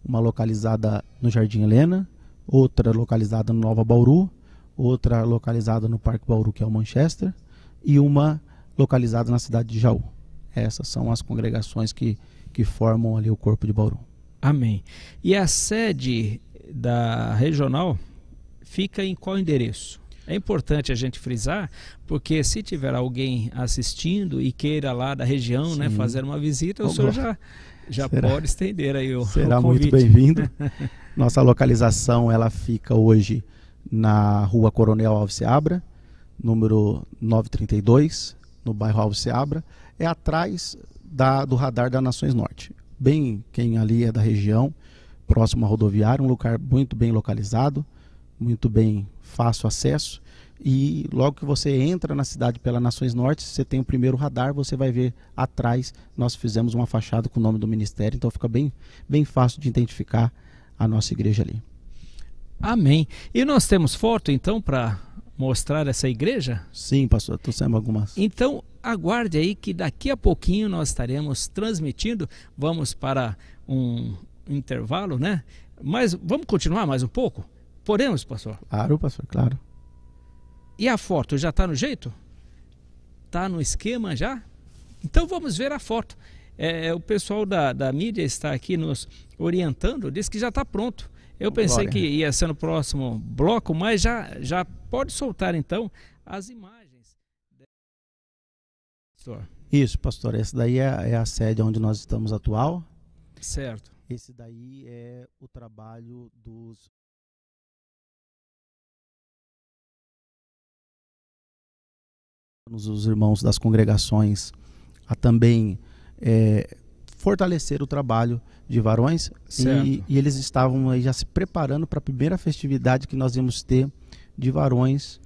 uma localizada no Jardim Helena, outra localizada no Nova Bauru, outra localizada no Parque Bauru, que é o Manchester, e uma localizada na cidade de Jaú. Essas são as congregações que formam ali o corpo de Bauru. Amém. E a sede da regional fica em qual endereço? É importante a gente frisar, porque se tiver alguém assistindo e queira lá da região, né, fazer uma visita, o senhor já pode estender aí o convite. Será muito bem-vindo. Nossa localização, ela fica hoje na rua Coronel Alves Seabra, número 932, no bairro Alves Seabra, é atrás do radar da Nações Norte. Bem, quem ali é da região, próximo à rodoviária, um lugar muito bem localizado, muito bem fácil acesso, e logo que você entra na cidade pela Nações Norte, você tem o primeiro radar, você vai ver atrás, nós fizemos uma fachada com o nome do ministério, então fica bem, bem fácil de identificar a nossa igreja ali. Amém. E nós temos foto, então, para mostrar essa igreja? Sim, pastor, estou sendo algumas. Então, aguarde aí que daqui a pouquinho nós estaremos transmitindo. Vamos para um intervalo, né? Mas vamos continuar mais um pouco? Podemos, pastor? Claro, pastor, claro. E a foto já está no jeito? Está no esquema já? Então vamos ver a foto. O pessoal da mídia está aqui nos orientando, diz que já está pronto. Eu pensei que ia ser no próximo bloco, mas já pode soltar então as imagens. Isso, pastor. Essa daí é a sede onde nós estamos atual. Certo. Esse daí é o trabalho dos... Os irmãos das congregações a também... fortalecer o trabalho de Varões e eles estavam aí já se preparando para a primeira festividade que nós íamos ter de Varões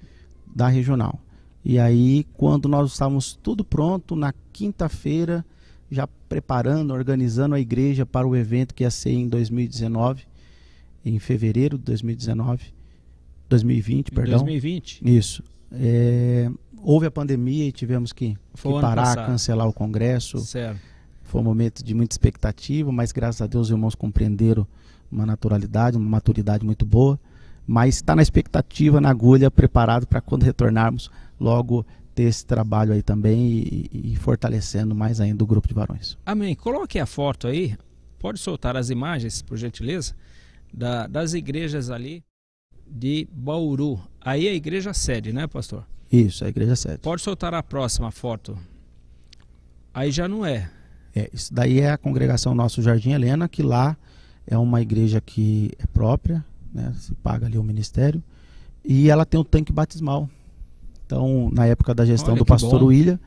da regional. E aí quando nós estávamos tudo pronto, na quinta-feira, já preparando, organizando a igreja para o evento que ia ser em 2019, em fevereiro de 2020. Isso. Houve a pandemia e tivemos que parar, cancelar o congresso. Certo. Foi um momento de muita expectativa, mas graças a Deus os irmãos compreenderam uma naturalidade, uma maturidade muito boa. Mas está na expectativa, na agulha, preparado para quando retornarmos, logo ter esse trabalho aí também e fortalecendo mais ainda o grupo de Varões. Amém. Coloque a foto aí, pode soltar as imagens, por gentileza, das igrejas ali de Bauru. Aí a igreja sede, né, pastor? Isso, a igreja sede. Pode soltar a próxima foto. Aí já não é. Isso daí é a congregação nosso Jardim Helena, que lá é uma igreja que é própria, né, se paga ali o ministério, e ela tem um tanque batismal. Então, na época da gestão do pastor William,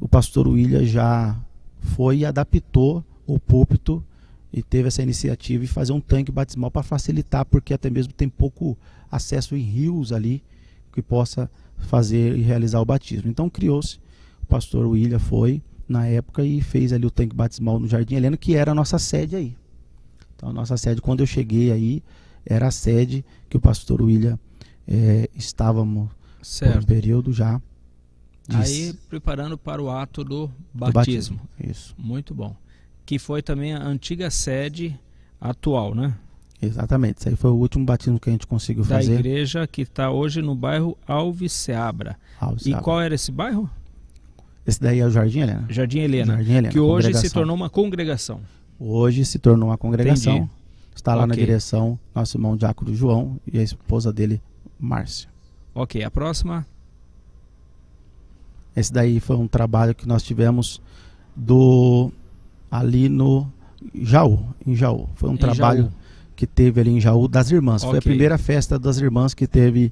o pastor William já foi e adaptou o púlpito e teve essa iniciativa de fazer um tanque batismal para facilitar, porque até mesmo tem pouco acesso em rios ali que possa fazer e realizar o batismo. Então criou-se, o pastor William foi na época e fez ali o tanque batismal no Jardim Helena, que era a nossa sede aí. Então a nossa sede, quando eu cheguei aí, era a sede que o pastor William estávamos por um período já. Aí preparando para o ato do batismo. Isso. Muito bom. Que foi também a antiga sede atual, né? Exatamente, isso aí foi o último batismo que a gente conseguiu fazer. Da igreja que está hoje no bairro Alviceabra. E qual era esse bairro? Esse daí é o Jardim Helena. Jardim Helena, que hoje se tornou uma congregação. Hoje se tornou uma congregação. Entendi. Está lá na direção nosso irmão Diácono João e a esposa dele, Márcia. Ok, a próxima. Esse daí foi um trabalho que nós tivemos ali no Jaú, em Jaú. Foi um trabalho que teve ali em Jaú das irmãs. Okay. Foi a primeira festa das irmãs que teve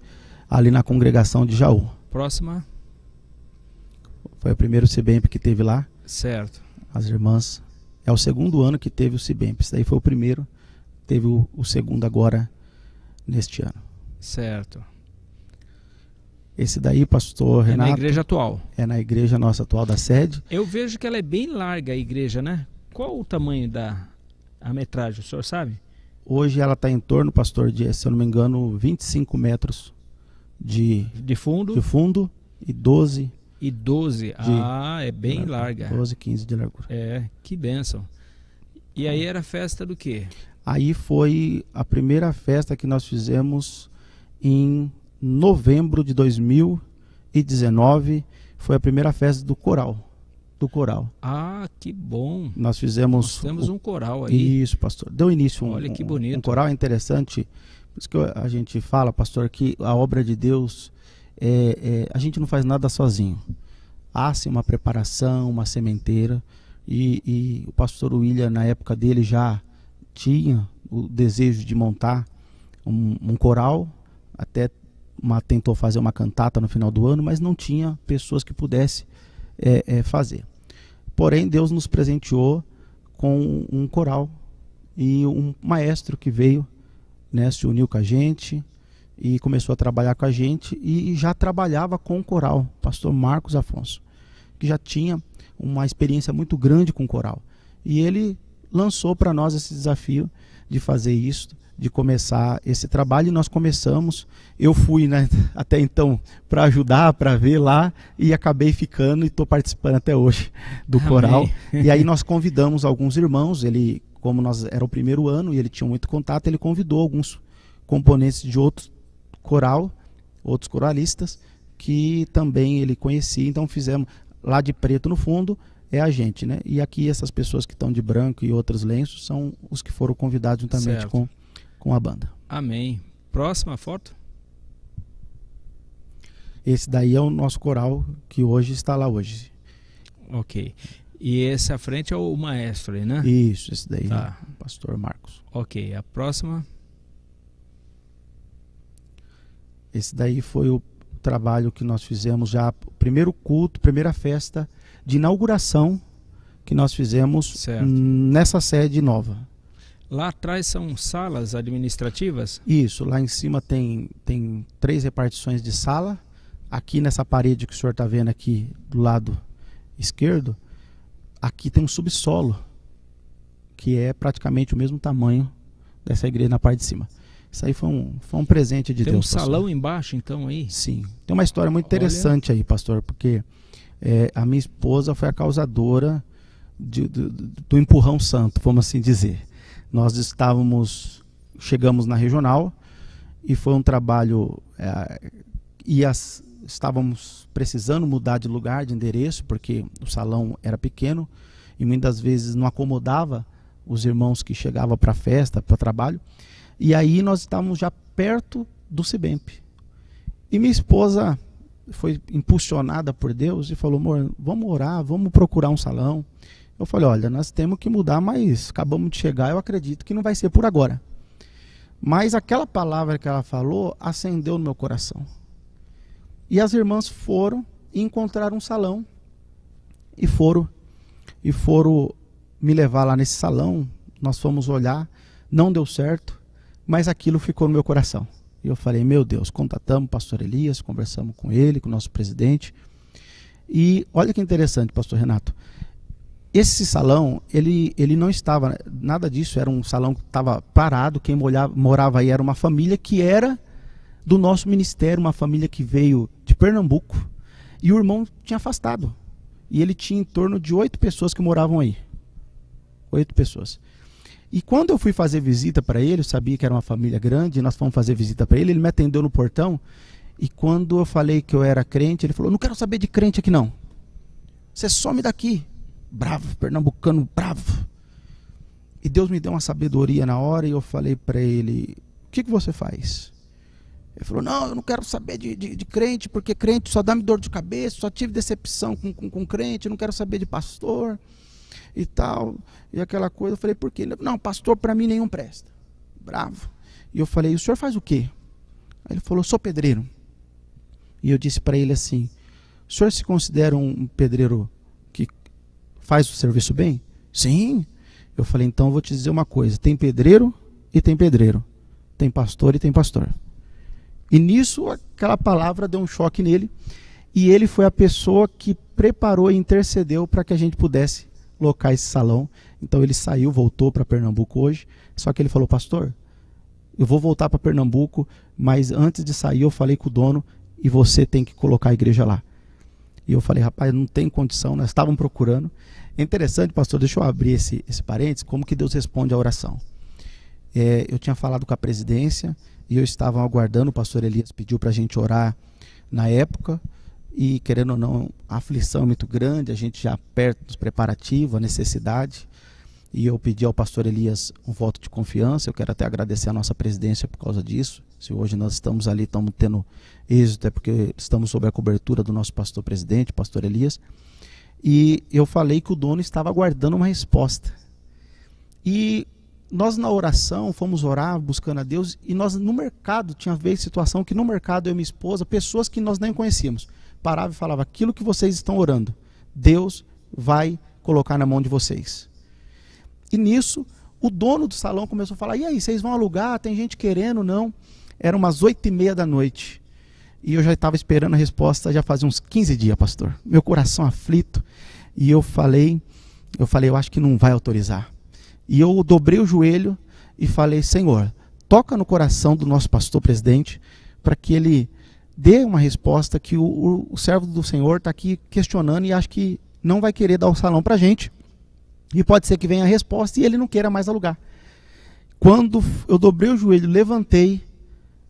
ali na congregação de Jaú. Próxima. Foi o primeiro CIBEMP que teve lá. Certo. As irmãs. É o segundo ano que teve o CIBEMP. Esse daí foi o primeiro. Teve o segundo agora, neste ano. Certo. Esse daí, pastor Renato... É na igreja atual. É na igreja nossa atual da sede. Eu vejo que ela é bem larga, a igreja, né? Qual o tamanho da metragem, o senhor sabe? Hoje ela está em torno, pastor, de, se eu não me engano, 25 metros de fundo e 12. E 12, é bem larga. 12, 15 de largura. É, que bênção. E aí era festa do quê? Aí foi a primeira festa que nós fizemos em novembro de 2019. Foi a primeira festa do coral. Ah, que bom. Nós fizemos... Nós temos um coral aí. Isso, pastor. Deu início Olha que bonito. Um coral interessante. Por isso que a gente fala, pastor, que a obra de Deus, a gente não faz nada sozinho. Há sim uma preparação, uma sementeira. E o pastor William, na época dele, já tinha o desejo de montar um coral. Até tentou fazer uma cantata no final do ano, mas não tinha pessoas que pudessem fazer. Porém, Deus nos presenteou com um coral e um maestro que veio, né, se uniu com a gente e começou a trabalhar com a gente e já trabalhava com o coral, pastor Marcos Afonso, que já tinha uma experiência muito grande com o coral. E ele lançou para nós esse desafio de fazer isso, de começar esse trabalho, e nós começamos. Eu fui, né, até então para ajudar, para ver lá, e acabei ficando e estou participando até hoje do coral. E aí nós convidamos alguns irmãos, ele, como nós era o primeiro ano e ele tinha muito contato, ele convidou alguns componentes de outros coralistas que também ele conhecia, então fizemos lá de preto no fundo. É a gente, né? E aqui essas pessoas que estão de branco e outros lenços são os que foram convidados juntamente com a banda. Amém. Próxima foto. Esse daí é o nosso coral que hoje está lá hoje. Ok. E esse à frente é o maestro, né? Isso, esse daí, tá. É o pastor Marcos. Ok. A próxima. Esse daí foi o trabalho que nós fizemos já, primeiro culto, primeira festa de inauguração que nós fizemos nessa sede nova. Lá atrás são salas administrativas? Isso, lá em cima tem 3 repartições de sala. Aqui nessa parede que o senhor está vendo aqui do lado esquerdo, aqui tem um subsolo, que é praticamente o mesmo tamanho dessa igreja na parte de cima. Isso aí foi um presente de Deus. Tem um salão embaixo então aí? Sim, tem uma história muito interessante aí, pastor, porque... a minha esposa foi a causadora do empurrão santo, vamos assim dizer. Nós chegamos na regional e foi um trabalho, estávamos precisando mudar de lugar, de endereço, porque o salão era pequeno e muitas vezes não acomodava os irmãos que chegavam para a festa, para o trabalho. E aí nós estávamos já perto do CIBEMP. E minha esposa... foi impulsionada por Deus e falou: amor, vamos orar, vamos procurar um salão. Eu falei: olha, nós temos que mudar, mas acabamos de chegar, eu acredito que não vai ser por agora. Mas aquela palavra que ela falou acendeu no meu coração. E as irmãs foram e encontraram um salão e foram me levar lá nesse salão. Nós fomos olhar, não deu certo, mas aquilo ficou no meu coração. E eu falei: meu Deus, contatamos o pastor Elias, conversamos com ele, com o nosso presidente. E olha que interessante, pastor Renato, Esse salão, ele não estava, nada disso, era um salão que estava parado, quem morava aí era uma família que era do nosso ministério, uma família que veio de Pernambuco, e o irmão tinha afastado. E ele tinha em torno de 8 pessoas que moravam aí. 8 pessoas. E quando eu fui fazer visita para ele, eu sabia que era uma família grande, nós fomos fazer visita para ele, ele me atendeu no portão, e quando eu falei que eu era crente, ele falou, não quero saber de crente aqui não. Você some daqui. Bravo, pernambucano, bravo. E Deus me deu uma sabedoria na hora e eu falei para ele, o que você faz? Ele falou, não, eu não quero saber de crente, porque crente só dá-me dor de cabeça, só tive decepção com crente, não quero saber de pastor e tal. E aquela coisa, eu falei, por quê? Não, pastor para mim nenhum presta. Bravo. E eu falei, o senhor faz o quê? Aí ele falou, sou pedreiro. E eu disse para ele assim, o senhor se considera um pedreiro faz o serviço bem? Sim. Eu falei, então eu vou te dizer uma coisa, tem pedreiro e tem pedreiro, tem pastor e tem pastor. E nisso aquela palavra deu um choque nele, e ele foi a pessoa que preparou e intercedeu para que a gente pudesse locar esse salão. Então ele saiu, voltou para Pernambuco hoje, só que ele falou, pastor, eu vou voltar para Pernambuco, mas antes de sair eu falei com o dono, e você tem que colocar a igreja lá. E eu falei, rapaz, não tem condição, nós estávamos procurando. É interessante, pastor, deixa eu abrir esse parênteses, como que Deus responde à oração. Eu tinha falado com a presidência e eu estava aguardando, o pastor Elias pediu para a gente orar na época. E querendo ou não, a aflição é muito grande, a gente já aperta os preparativos, a necessidade. E eu pedi ao pastor Elias um voto de confiança, eu quero até agradecer a nossa presidência por causa disso. Se hoje nós estamos ali, estamos tendo êxito, é porque estamos sob a cobertura do nosso pastor-presidente, pastor Elias. E eu falei que o dono estava aguardando uma resposta. E nós na oração fomos orar, buscando a Deus, e nós no mercado, tinha vez situação que no mercado eu e minha esposa, pessoas que nós nem conhecíamos, parava e falava, aquilo que vocês estão orando, Deus vai colocar na mão de vocês. E nisso, o dono do salão começou a falar, e aí, vocês vão alugar? Tem gente querendo, não? Eram umas 8h30 da noite. E eu já estava esperando a resposta, já fazia uns 15 dias, pastor. Meu coração aflito. E eu falei, eu acho que não vai autorizar. E eu dobrei o joelho e falei, Senhor, toca no coração do nosso pastor presidente, para que ele dê uma resposta, que o servo do Senhor está aqui questionando e acho que não vai querer dar o salão para a gente. E pode ser que venha a resposta e ele não queira mais alugar. Quando eu dobrei o joelho, levantei,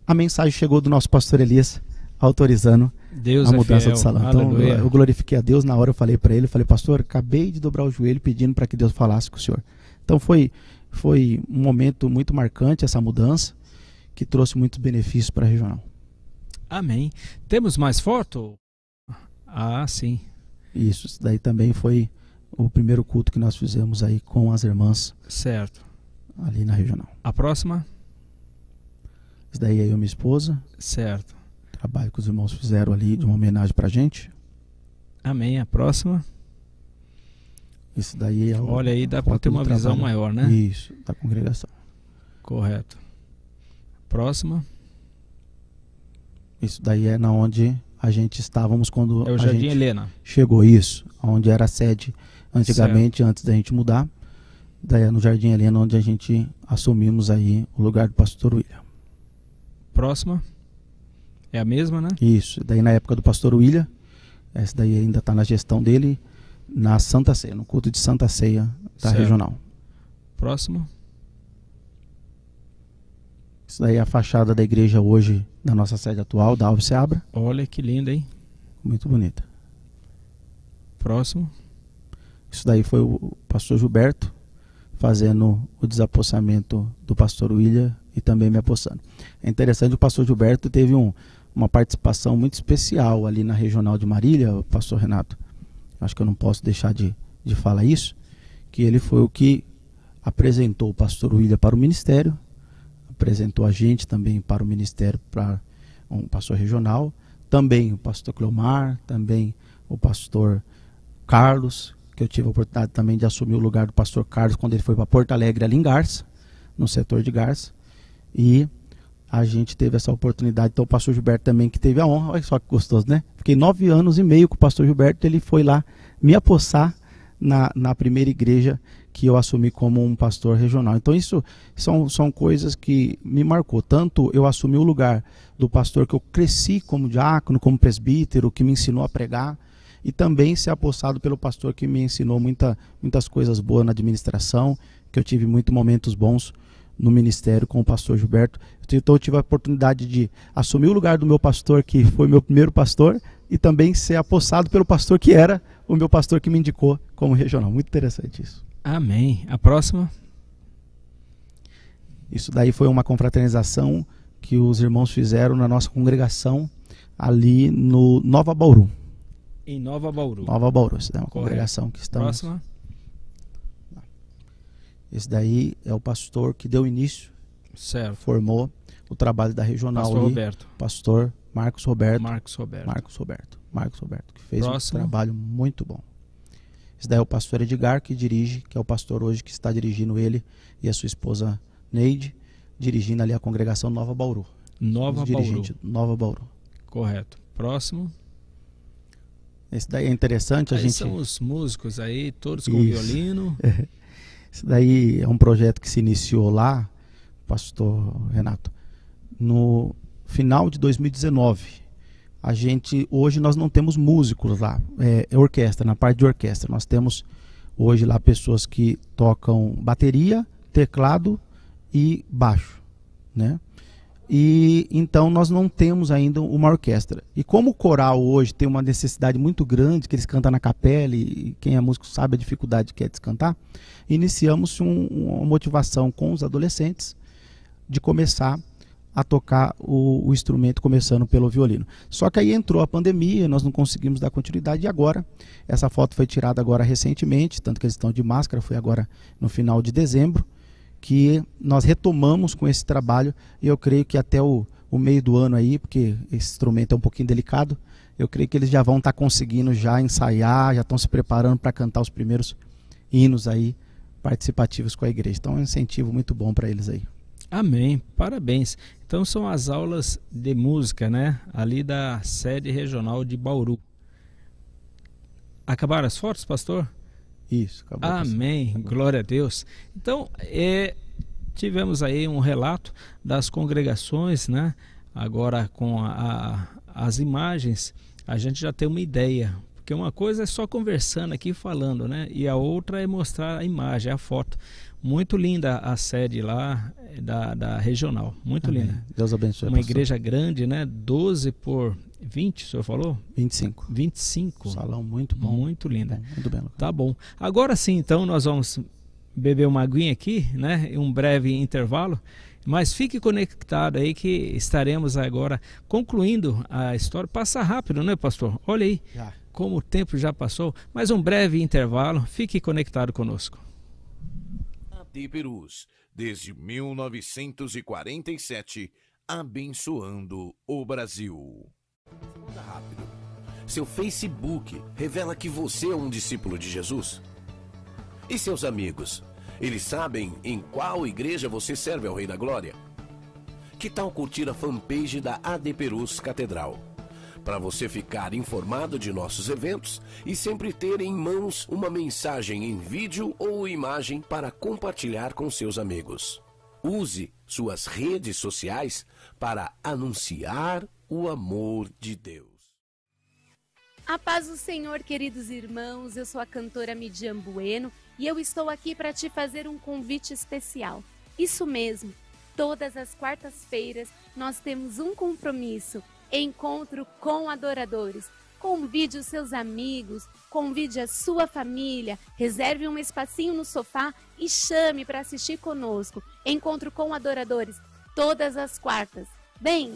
a mensagem chegou do nosso pastor Elias, autorizando Deus a mudança do salão. Aleluia. Então eu glorifiquei a Deus, na hora eu falei para ele, falei, pastor, acabei de dobrar o joelho pedindo para que Deus falasse com o senhor. Então foi um momento muito marcante essa mudança, que trouxe muitos benefícios para a regional. Amém. Temos mais foto? Ah, sim. Isso daí também foi o primeiro culto que nós fizemos aí com as irmãs. Certo. Ali na regional. A próxima? Isso daí é eu e minha esposa. Certo. Trabalho que os irmãos fizeram ali, de uma homenagem pra gente. Amém. A próxima? Isso daí é o... Olha aí, dá para ter uma visão maior, né? Isso, da congregação. Correto. Próxima? Isso daí é na onde a gente estávamos quando a Jardim gente Helena chegou, isso, onde era a sede antigamente, certo, antes da gente mudar. Daí é no Jardim Helena onde a gente assumimos aí o lugar do pastor William. Próxima? É a mesma, né? Isso, daí na época do pastor William, essa daí ainda está na gestão dele, na Santa Ceia, no culto de Santa Ceia da, certo, regional. Próximo? Isso daí é a fachada da igreja hoje, da nossa sede atual, da Alves Seabra. Olha que linda, hein? Muito bonita. Próximo. Isso daí foi o pastor Gilberto fazendo o desapossamento do pastor William e também me apossando. É interessante, o pastor Gilberto teve uma participação muito especial ali na regional de Marília, o pastor Renato. Acho que eu não posso deixar de falar isso, que ele foi o que apresentou o pastor William para o ministério, apresentou a gente também para o ministério, para um pastor regional, também o pastor Cleomar, também o pastor Carlos, que eu tive a oportunidade também de assumir o lugar do pastor Carlos quando ele foi para Porto Alegre, ali em Garça, no setor de Garça, e a gente teve essa oportunidade. Então o pastor Gilberto também, que teve a honra, olha só que gostoso, né? Fiquei 9 anos e meio com o pastor Gilberto, ele foi lá me apossar na primeira igreja que eu assumi como um pastor regional. Então isso são coisas que me marcou. Tanto eu assumi o lugar do pastor que eu cresci como diácono, como presbítero, que me ensinou a pregar, e também ser apossado pelo pastor que me ensinou muitas coisas boas na administração, que eu tive muitos momentos bons no ministério com o pastor Gilberto. Então eu tive a oportunidade de assumir o lugar do meu pastor, que foi meu primeiro pastor, e também ser apossado pelo pastor que era o meu pastor que me indicou como regional. Muito interessante isso. Amém. A próxima. Isso daí foi uma confraternização que os irmãos fizeram na nossa congregação ali no Nova Bauru. Em Nova Bauru. Nova Bauru. Isso daí é uma congregação que estamos... Próxima. Esse daí é o pastor que deu início, certo, formou o trabalho da regional. Pastor ali, Roberto. Pastor Marcos Roberto. Marcos Roberto. Marcos Roberto. Marcos Roberto, que fez um trabalho muito bom. Esse daí é o pastor Edgar, que dirige, que é o pastor hoje que está dirigindo ele e a sua esposa Neide, dirigindo ali a congregação Nova Bauru. Nova Bauru. Nova Bauru. Correto. Próximo. Esse daí é interessante. Aí a gente... são os músicos aí, todos com violino. Isso daí é um projeto que se iniciou lá, pastor Renato, no final de 2019. A gente, hoje nós não temos músicos lá, é orquestra, na parte de orquestra. Nós temos hoje lá pessoas que tocam bateria, teclado e baixo, né? E então nós não temos ainda uma orquestra. E como o coral hoje tem uma necessidade muito grande, que eles cantam na capela, e quem é músico sabe a dificuldade que é de cantar, iniciamos uma motivação com os adolescentes de começar a tocar o instrumento, começando pelo violino. Só que aí entrou a pandemia, nós não conseguimos dar continuidade, e agora, essa foto foi tirada agora recentemente, tanto que eles estão de máscara, foi agora no final de dezembro, que nós retomamos com esse trabalho, e eu creio que até o meio do ano aí, porque esse instrumento é um pouquinho delicado, eu creio que eles já vão estar conseguindo já ensaiar, já estão se preparando para cantar os primeiros hinos aí, participativos com a igreja. Então é um incentivo muito bom para eles aí. Amém, parabéns. Então são as aulas de música, né? Ali da sede regional de Bauru. Acabaram as fotos, pastor? Isso, acabou. Amém, acabou. Glória a Deus. Então, tivemos aí um relato das congregações, né? Agora com as imagens, a gente já tem uma ideia. Porque uma coisa é só conversando aqui, falando, né? E a outra é mostrar a imagem, a foto. Muito linda a sede lá da regional, muito amém. Linda. Deus abençoe. Uma pastor. Igreja grande, né? 12 por 20, o senhor falou? 25. 25. Salão muito bom. Muito linda. Muito bem. Tá bom. Agora sim, então, nós vamos beber uma aguinha aqui, né? Um breve intervalo. Mas fique conectado aí que estaremos agora concluindo a história. Passa rápido, né, pastor? Olha aí como o tempo já passou. Mas um breve intervalo. Fique conectado conosco. De Perus, desde 1947, abençoando o Brasil. Seu Facebook revela que você é um discípulo de Jesus? E seus amigos? Eles sabem em qual igreja você serve ao Rei da Glória? Que tal curtir a fanpage da AD Perus Catedral? Para você ficar informado de nossos eventos e sempre ter em mãos uma mensagem em vídeo ou imagem para compartilhar com seus amigos. Use suas redes sociais para anunciar o amor de Deus. A paz do Senhor, queridos irmãos, eu sou a cantora Midian Bueno e eu estou aqui para te fazer um convite especial. Isso mesmo, todas as quartas-feiras nós temos um compromisso. Encontro com adoradores. Convide os seus amigos, convide a sua família, reserve um espacinho no sofá e chame para assistir conosco. Encontro com adoradores, todas as quartas. Bem!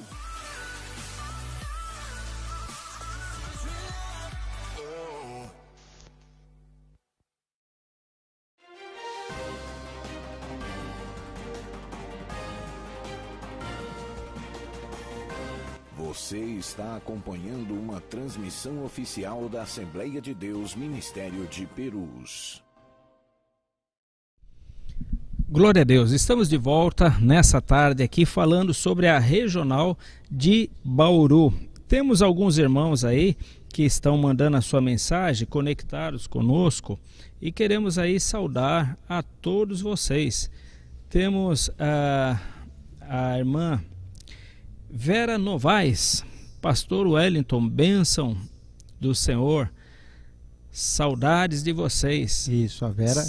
Você está acompanhando uma transmissão oficial da Assembleia de Deus Ministério de Perus. Glória a Deus, estamos de volta nessa tarde aqui falando sobre a regional de Bauru. Temos alguns irmãos aí que estão mandando a sua mensagem, conectados conosco, e queremos aí saudar a todos vocês. Temos a irmã Vera Novaes, pastor Wellington, bênção do Senhor, saudades de vocês. Isso, a Vera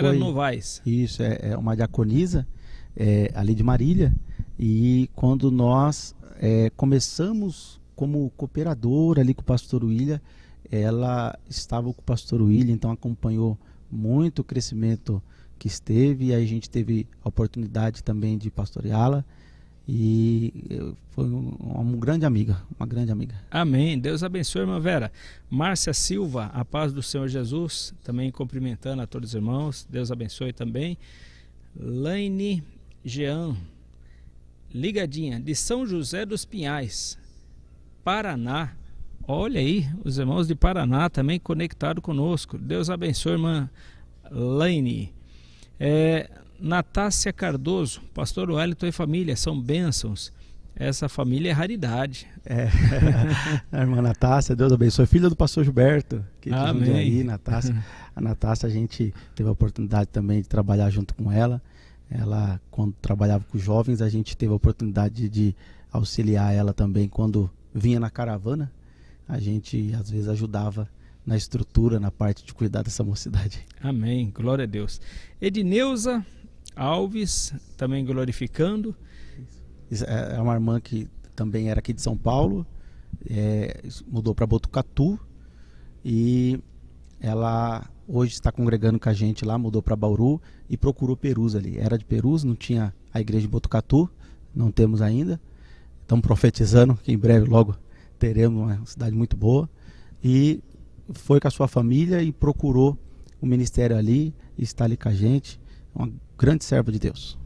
foi, Novaes. Isso, é uma diaconisa ali de Marília, e quando nós começamos como cooperadora ali com o pastor William, ela estava com o pastor William, então acompanhou muito o crescimento que esteve, e aí a gente teve a oportunidade também de pastoreá-la, e foi uma grande amiga, Amém, Deus abençoe, irmã Vera. Márcia Silva, a paz do Senhor Jesus, também cumprimentando a todos os irmãos, Deus abençoe também. Laine Jean, ligadinha, de São José dos Pinhais, Paraná. Olha aí, os irmãos de Paraná também conectados conosco, Deus abençoe, irmã Laine. Natácia Cardoso, pastor Wellington e família, são bênçãos. Essa família é raridade. A irmã Natácia, Deus abençoe, filha do pastor Gilberto. Que amém. Aí, Natácia. A Natácia, a gente teve a oportunidade também de trabalhar junto com ela. Ela, quando trabalhava com jovens, a gente teve a oportunidade de auxiliar ela também quando vinha na caravana. A gente, às vezes, ajudava na estrutura, na parte de cuidar dessa mocidade. Amém, glória a Deus. Edneuza Alves, também glorificando. Isso. É uma irmã que também era aqui de São Paulo, mudou para Botucatu, e ela hoje está congregando com a gente lá, mudou para Bauru e procurou Perus ali. Era de Perus, não tinha a igreja de Botucatu, não temos ainda. Estamos profetizando que em breve logo teremos uma cidade muito boa. E foi com a sua família e procurou o ministério ali, e está ali com a gente, uma grande serva de Deus.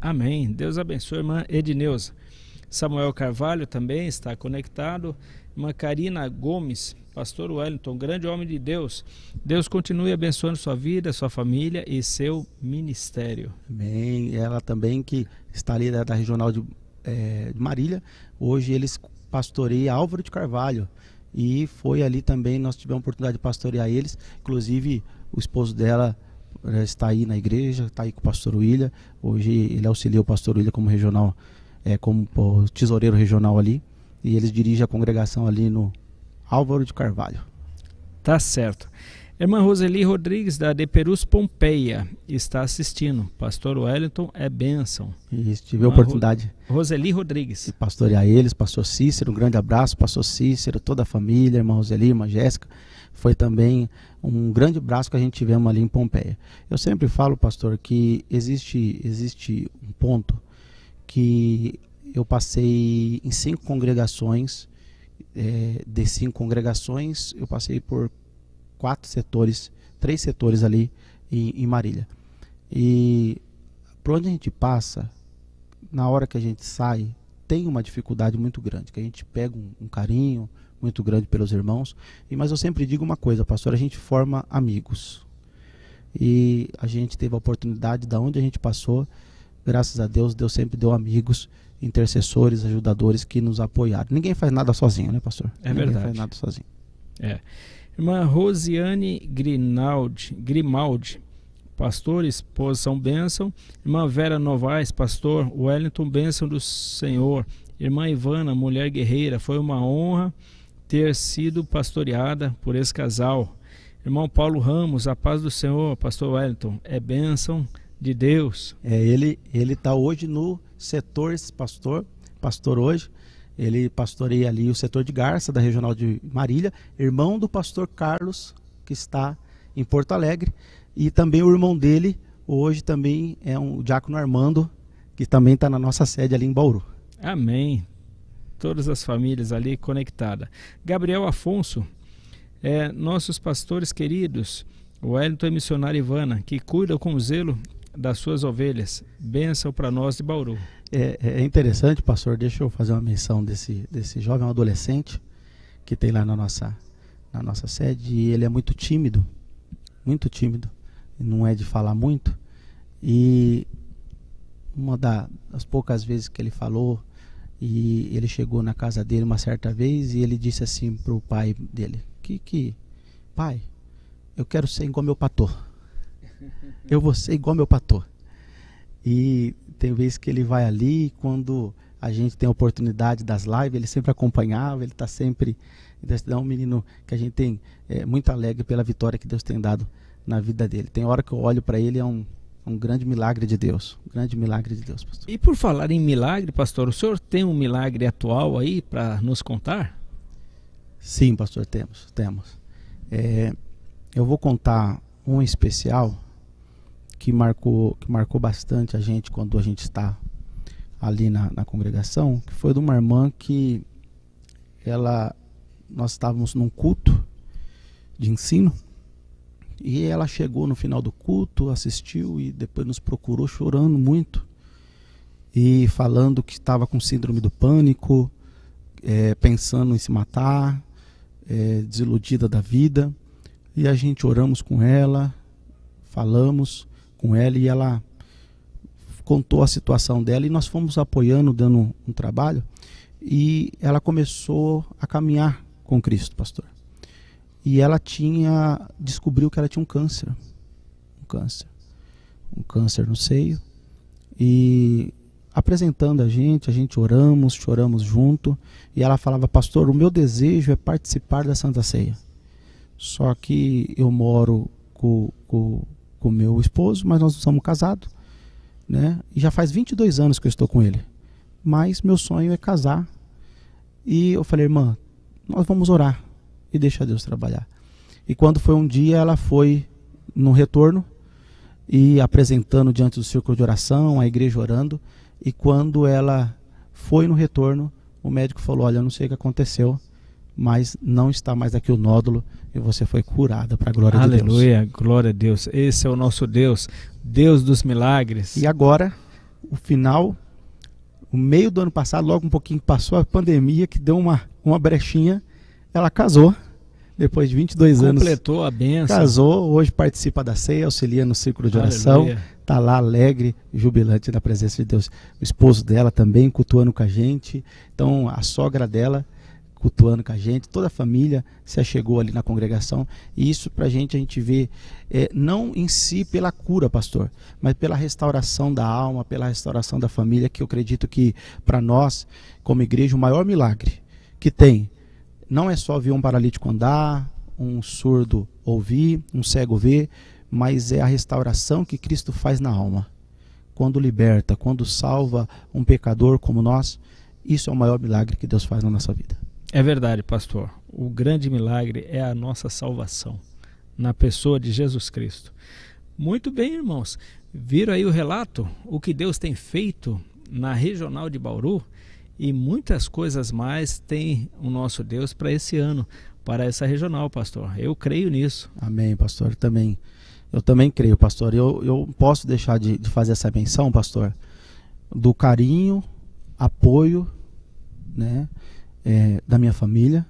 Amém, Deus abençoe, irmã Edneuza. Samuel Carvalho também está conectado. Irmã Karina Gomes, pastor Wellington, grande homem de Deus, Deus continue abençoando sua vida, sua família e seu ministério. Amém, ela também que está ali da regional de Marília, hoje eles pastoreiam Álvaro de Carvalho, e foi ali também, nós tivemos a oportunidade de pastorear eles, inclusive o esposo dela está aí na igreja, está aí com o pastor William, hoje ele auxilia o pastor William como regional, como tesoureiro regional ali, e eles dirigem a congregação ali no Álvaro de Carvalho. Tá certo. Irmã Roseli Rodrigues, da De Perus Pompeia, está assistindo. Pastor Wellington é bênção. Isso, tive a oportunidade. Roseli Rodrigues. Pastorear eles, pastor Cícero, um grande abraço, pastor Cícero, toda a família, irmã Roseli, irmã Jéssica. Foi também um grande abraço que a gente tivemos ali em Pompeia. Eu sempre falo, pastor, que existe um ponto que eu passei em 5 congregações, de 5 congregações, eu passei por 4 setores, 3 setores ali em Marília. E por onde a gente passa, na hora que a gente sai, tem uma dificuldade muito grande, que a gente pega um carinho muito grande pelos irmãos. Mas eu sempre digo uma coisa, pastor, a gente forma amigos. E a gente teve a oportunidade, da onde a gente passou, graças a Deus, Deus sempre deu amigos, intercessores, ajudadores que nos apoiaram. Ninguém faz nada sozinho, né, pastor? É verdade. Ninguém faz nada sozinho. Irmã Rosiane Grimaldi, pastor, esposa, são bênção. Irmã Vera Novaes, pastor Wellington, bênção do Senhor. Irmã Ivana, mulher guerreira, foi uma honra ter sido pastoreada por esse casal. Irmão Paulo Ramos, a paz do Senhor, pastor Wellington, é bênção de Deus. Ele está hoje no setor, pastor hoje. Ele pastoreia ali o setor de Garça, da regional de Marília, irmão do pastor Carlos, que está em Porto Alegre, e também o irmão dele, hoje também é o diácono Armando, que também está na nossa sede ali em Bauru. Amém. Todas as famílias ali conectadas. Gabriel Afonso, nossos pastores queridos, Wellington e missionária Ivana, que cuidam com zelo das suas ovelhas, bênção para nós de Bauru. É interessante, pastor, deixa eu fazer uma menção desse jovem, um adolescente que tem lá na nossa sede, e ele é muito tímido, não é de falar muito, e uma das poucas vezes que ele falou, E ele chegou na casa dele uma certa vez e ele disse assim para o pai dele: pai, eu quero ser igual meu pator. Eu vou ser igual meu pator. E tem vezes que ele vai ali, quando a gente tem a oportunidade das lives, ele sempre acompanhava, ele está sempre... É um menino que a gente tem muito alegre pela vitória que Deus tem dado na vida dele. Tem hora que eu olho para ele, é um grande milagre de Deus. Um grande milagre de Deus, pastor. E por falar em milagre, pastor, o senhor tem um milagre atual aí para nos contar? Sim, pastor, temos. Eu vou contar um especial que marcou bastante a gente quando a gente está ali na congregação, que foi de uma irmã que nós estávamos num culto de ensino. E ela chegou no final do culto, assistiu e depois nos procurou chorando muito e falando que estava com síndrome do pânico, pensando em se matar, desiludida da vida. E a gente oramos com ela, falamos com ela e ela contou a situação dela e nós fomos apoiando, dando um trabalho. E ela começou a caminhar com Cristo, pastor. E ela descobriu que ela tinha um câncer. Um câncer no seio. E apresentando a gente choramos junto. E ela falava: pastor, o meu desejo é participar da Santa Ceia. Só que eu moro com meu esposo, mas nós somos casados, né? E já faz 22 anos que eu estou com ele. Mas meu sonho é casar. E eu falei: irmã, nós vamos orar e deixa Deus trabalhar. E quando foi um dia, ela foi no retorno e apresentando diante do círculo de oração, a igreja orando, e quando ela foi no retorno, o médico falou: olha, eu não sei o que aconteceu, mas não está mais aqui o nódulo e você foi curada, para a glória de Deus. Aleluia, glória a Deus. Esse é o nosso Deus, Deus dos milagres. E agora, o meio do ano passado, logo um pouquinho passou a pandemia, que deu uma brechinha. Ela casou, depois de 22 anos. Completou a bênção. Casou, hoje participa da ceia, auxilia no círculo de oração. Está lá alegre, jubilante na presença de Deus. O esposo dela também cultuando com a gente. Então a sogra dela cultuando com a gente. Toda a família se achegou ali na congregação. E isso para a gente vê, não em si pela cura, pastor, mas pela restauração da alma, pela restauração da família, que eu acredito que para nós, como igreja, o maior milagre que tem... Não é só ver um paralítico andar, um surdo ouvir, um cego ver, mas é a restauração que Cristo faz na alma. Quando liberta, quando salva um pecador como nós, isso é o maior milagre que Deus faz na nossa vida. É verdade, pastor. O grande milagre é a nossa salvação, na pessoa de Jesus Cristo. Muito bem, irmãos. Viram aí o relato, o que Deus tem feito na regional de Bauru? E muitas coisas mais tem o nosso Deus para esse ano, para essa regional, pastor. Eu creio nisso. Amém, pastor. Eu também creio, pastor. Eu posso deixar de fazer essa menção, pastor, do carinho, apoio, né, da minha família.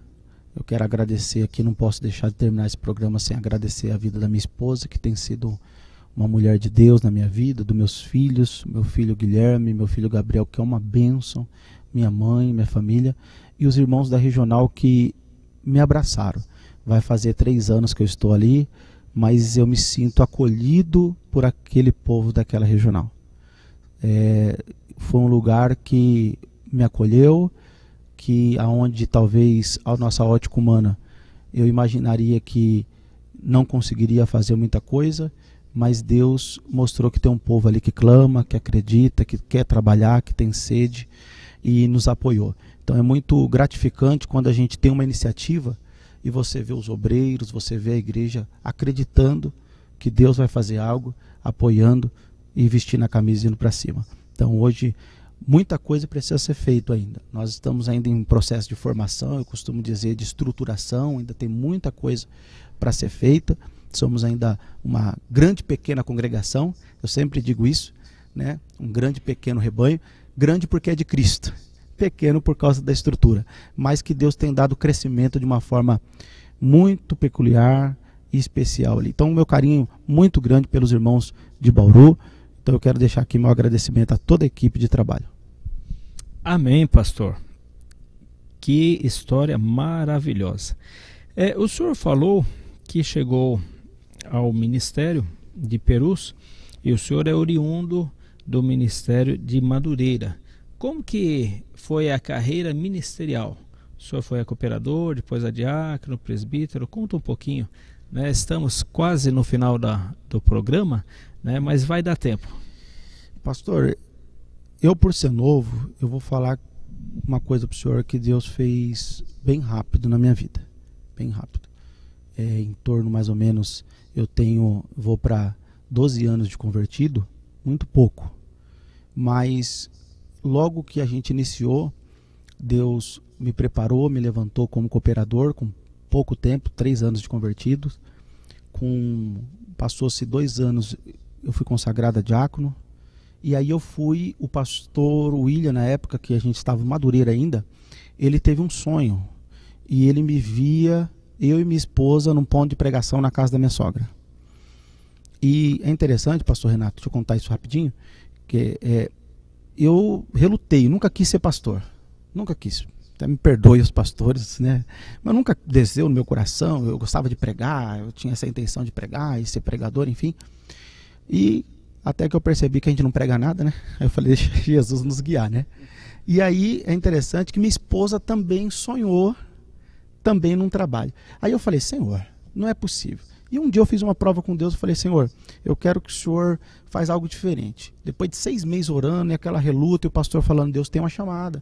Eu quero agradecer aqui, não posso deixar de terminar esse programa sem agradecer a vida da minha esposa, que tem sido uma mulher de Deus na minha vida, dos meus filhos, meu filho Guilherme, meu filho Gabriel, que é uma bênção, minha mãe, minha família, e os irmãos da regional que me abraçaram. Vai fazer 3 anos que eu estou ali, mas eu me sinto acolhido por aquele povo daquela regional. Foi um lugar que me acolheu, que aonde talvez a nossa ótica humana eu imaginaria que não conseguiria fazer muita coisa, mas Deus mostrou que tem um povo ali que clama, que acredita, que quer trabalhar, que tem sede, e nos apoiou. Então é muito gratificante quando a gente tem uma iniciativa e você vê os obreiros, você vê a igreja acreditando que Deus vai fazer algo, apoiando e vestindo a camisa e indo para cima. Então hoje muita coisa precisa ser feita ainda. Nós estamos ainda em processo de formação, eu costumo dizer de estruturação, ainda tem muita coisa para ser feita. Somos ainda uma grande pequena congregação, eu sempre digo isso, né? Um grande pequeno rebanho. Grande porque é de Cristo, pequeno por causa da estrutura, mas que Deus tem dado crescimento de uma forma muito peculiar e especial ali. Então, o meu carinho muito grande pelos irmãos de Bauru. Então, eu quero deixar aqui meu agradecimento a toda a equipe de trabalho. Amém, pastor. Que história maravilhosa. O senhor falou que chegou ao Ministério de Perus e o senhor é oriundo do Ministério de Madureira. Como que foi a carreira ministerial? O senhor foi a cooperador, depois a diácono, presbítero, conta um pouquinho, né? Estamos quase no final do programa, né? Mas vai dar tempo. Pastor, eu por ser novo, eu vou falar uma coisa para o senhor que Deus fez bem rápido na minha vida, bem rápido. Em torno mais ou menos, eu tenho, vou para 12 anos de convertido, muito pouco, mas logo que a gente iniciou, Deus me preparou, me levantou como cooperador, com pouco tempo, 3 anos de convertido. Passou-se 2 anos, eu fui consagrado a diácono. E aí eu fui, o pastor William, na época que a gente estava em Madureira ainda, ele teve um sonho. E ele me via, eu e minha esposa, num ponto de pregação na casa da minha sogra. E é interessante, pastor Renato, deixa eu contar isso rapidinho, que eu relutei, nunca quis ser pastor, nunca quis. Até me perdoe os pastores, né? Mas nunca desceu no meu coração, eu gostava de pregar, eu tinha essa intenção de pregar e ser pregador, enfim. E até que eu percebi que a gente não prega nada, né? Aí eu falei, deixa Jesus nos guiar, né? E aí é interessante que minha esposa também sonhou, também num trabalho. Aí eu falei, Senhor, não é possível. E um dia eu fiz uma prova com Deus, eu falei, Senhor, eu quero que o Senhor faz algo diferente. Depois de 6 meses orando e aquela reluta e o pastor falando, Deus tem uma chamada.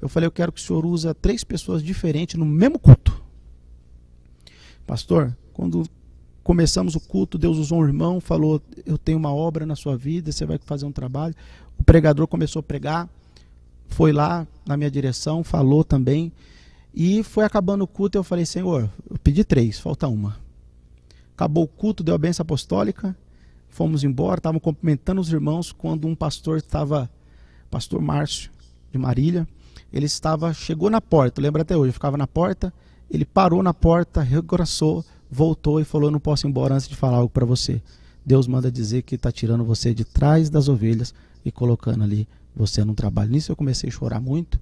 Eu falei, eu quero que o senhor use 3 pessoas diferentes no mesmo culto. Pastor, quando começamos o culto, Deus usou um irmão, falou, eu tenho uma obra na sua vida, você vai fazer um trabalho. O pregador começou a pregar, foi lá na minha direção, falou também. E foi acabando o culto, eu falei, Senhor, eu pedi 3, falta uma. Acabou o culto, deu a bênção apostólica, fomos embora, estavam cumprimentando os irmãos quando um pastor estava, pastor Márcio de Marília, ele chegou na porta, lembra até hoje, eu ficava na porta, ele parou na porta, regressou, voltou e falou, eu não posso ir embora antes de falar algo para você. Deus manda dizer que está tirando você de trás das ovelhas e colocando ali você num trabalho. Nisso eu comecei a chorar muito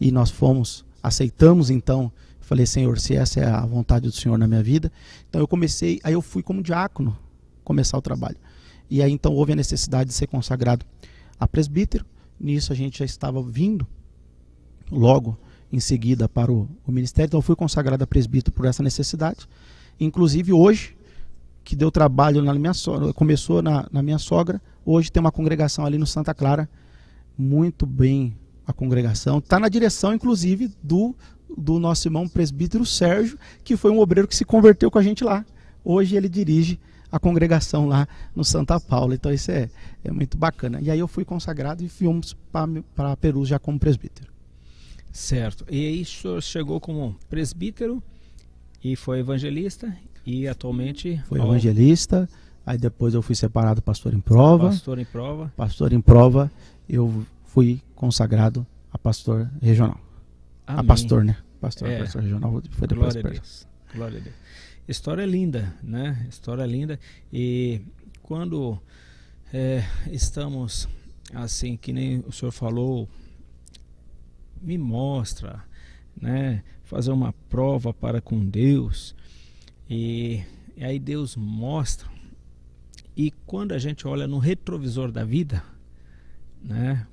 e nós fomos, aceitamos então, falei, Senhor, se essa é a vontade do Senhor na minha vida. Então eu comecei, aí eu fui como diácono começar o trabalho. E aí então houve a necessidade de ser consagrado a presbítero, nisso a gente já estava vindo logo em seguida para o ministério, então eu fui consagrado a presbítero por essa necessidade, inclusive hoje, que deu trabalho na minha sogra, começou na minha sogra, hoje tem uma congregação ali no Santa Clara, muito bem a congregação, está na direção inclusive do nosso irmão presbítero Sérgio, que foi um obreiro que se converteu com a gente lá, hoje ele dirige a congregação lá no Santa Paula, então isso é muito bacana, e aí eu fui consagrado e fomos para Perus já como presbítero. Certo, e aí o senhor chegou como presbítero e foi evangelista e atualmente... Foi evangelista, aí depois eu fui separado pastor em prova. Pastor em prova. Pastor em prova, eu fui consagrado a pastor regional. Amém. A pastor, né? Pastor regional, foi depois. Glória a Deus. Glória a Deus. História linda, né? História linda. E quando estamos assim, que nem o senhor falou... me mostra, né, fazer uma prova para com Deus, e aí Deus mostra, e quando a gente olha no retrovisor da vida, né,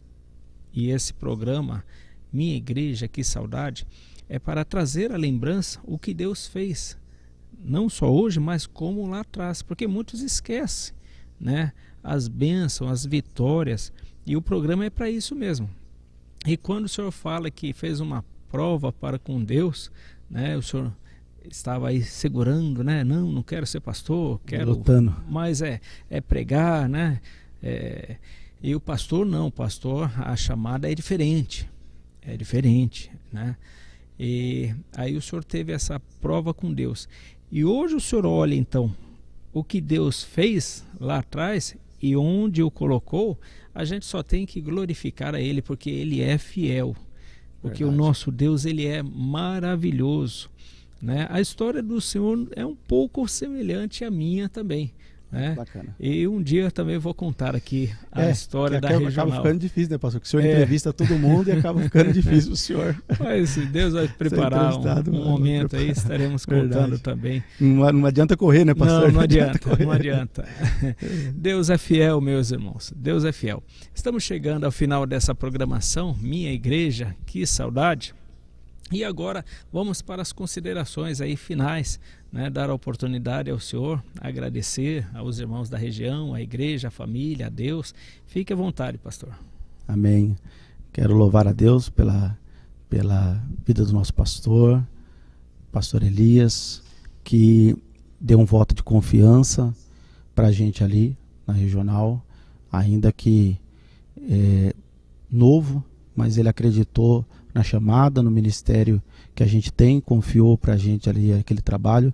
e esse programa, Minha Igreja, Que Saudade, é para trazer à lembrança o que Deus fez, não só hoje, mas como lá atrás, porque muitos esquecem, né, as bênçãos, as vitórias, e o programa é para isso mesmo. E quando o senhor fala que fez uma prova para com Deus, né, o senhor estava aí segurando, né, não quero ser pastor, quero lutando, mas é pregar, né, e o pastor não, pastor, a chamada é diferente, né, e aí o senhor teve essa prova com Deus, e hoje o senhor olha então o que Deus fez lá atrás e onde o colocou, a gente só tem que glorificar a Ele, porque Ele é fiel, porque verdade, o nosso Deus, Ele é maravilhoso, né? A história do Senhor é um pouco semelhante à minha também, né? Bacana. E um dia também vou contar aqui a história da regional. Acaba ficando difícil, né, pastor? Que o senhor entrevista todo mundo e acaba ficando difícil o senhor. Mas se Deus vai preparar um momento aí, estaremos contando também. Não adianta correr, né, pastor? Não, não adianta. Deus é fiel, meus irmãos. Deus é fiel. Estamos chegando ao final dessa programação, Minha Igreja, que saudade. E agora vamos para as considerações aí finais, né? Dar a oportunidade ao senhor, agradecer aos irmãos da região, à igreja, à família, a Deus. Fique à vontade, pastor. Amém. Quero louvar a Deus pela vida do nosso pastor, pastor Elias, que deu um voto de confiança para a gente ali na regional, ainda que novo, mas ele acreditou na chamada, no ministério que a gente tem, confiou para a gente ali aquele trabalho.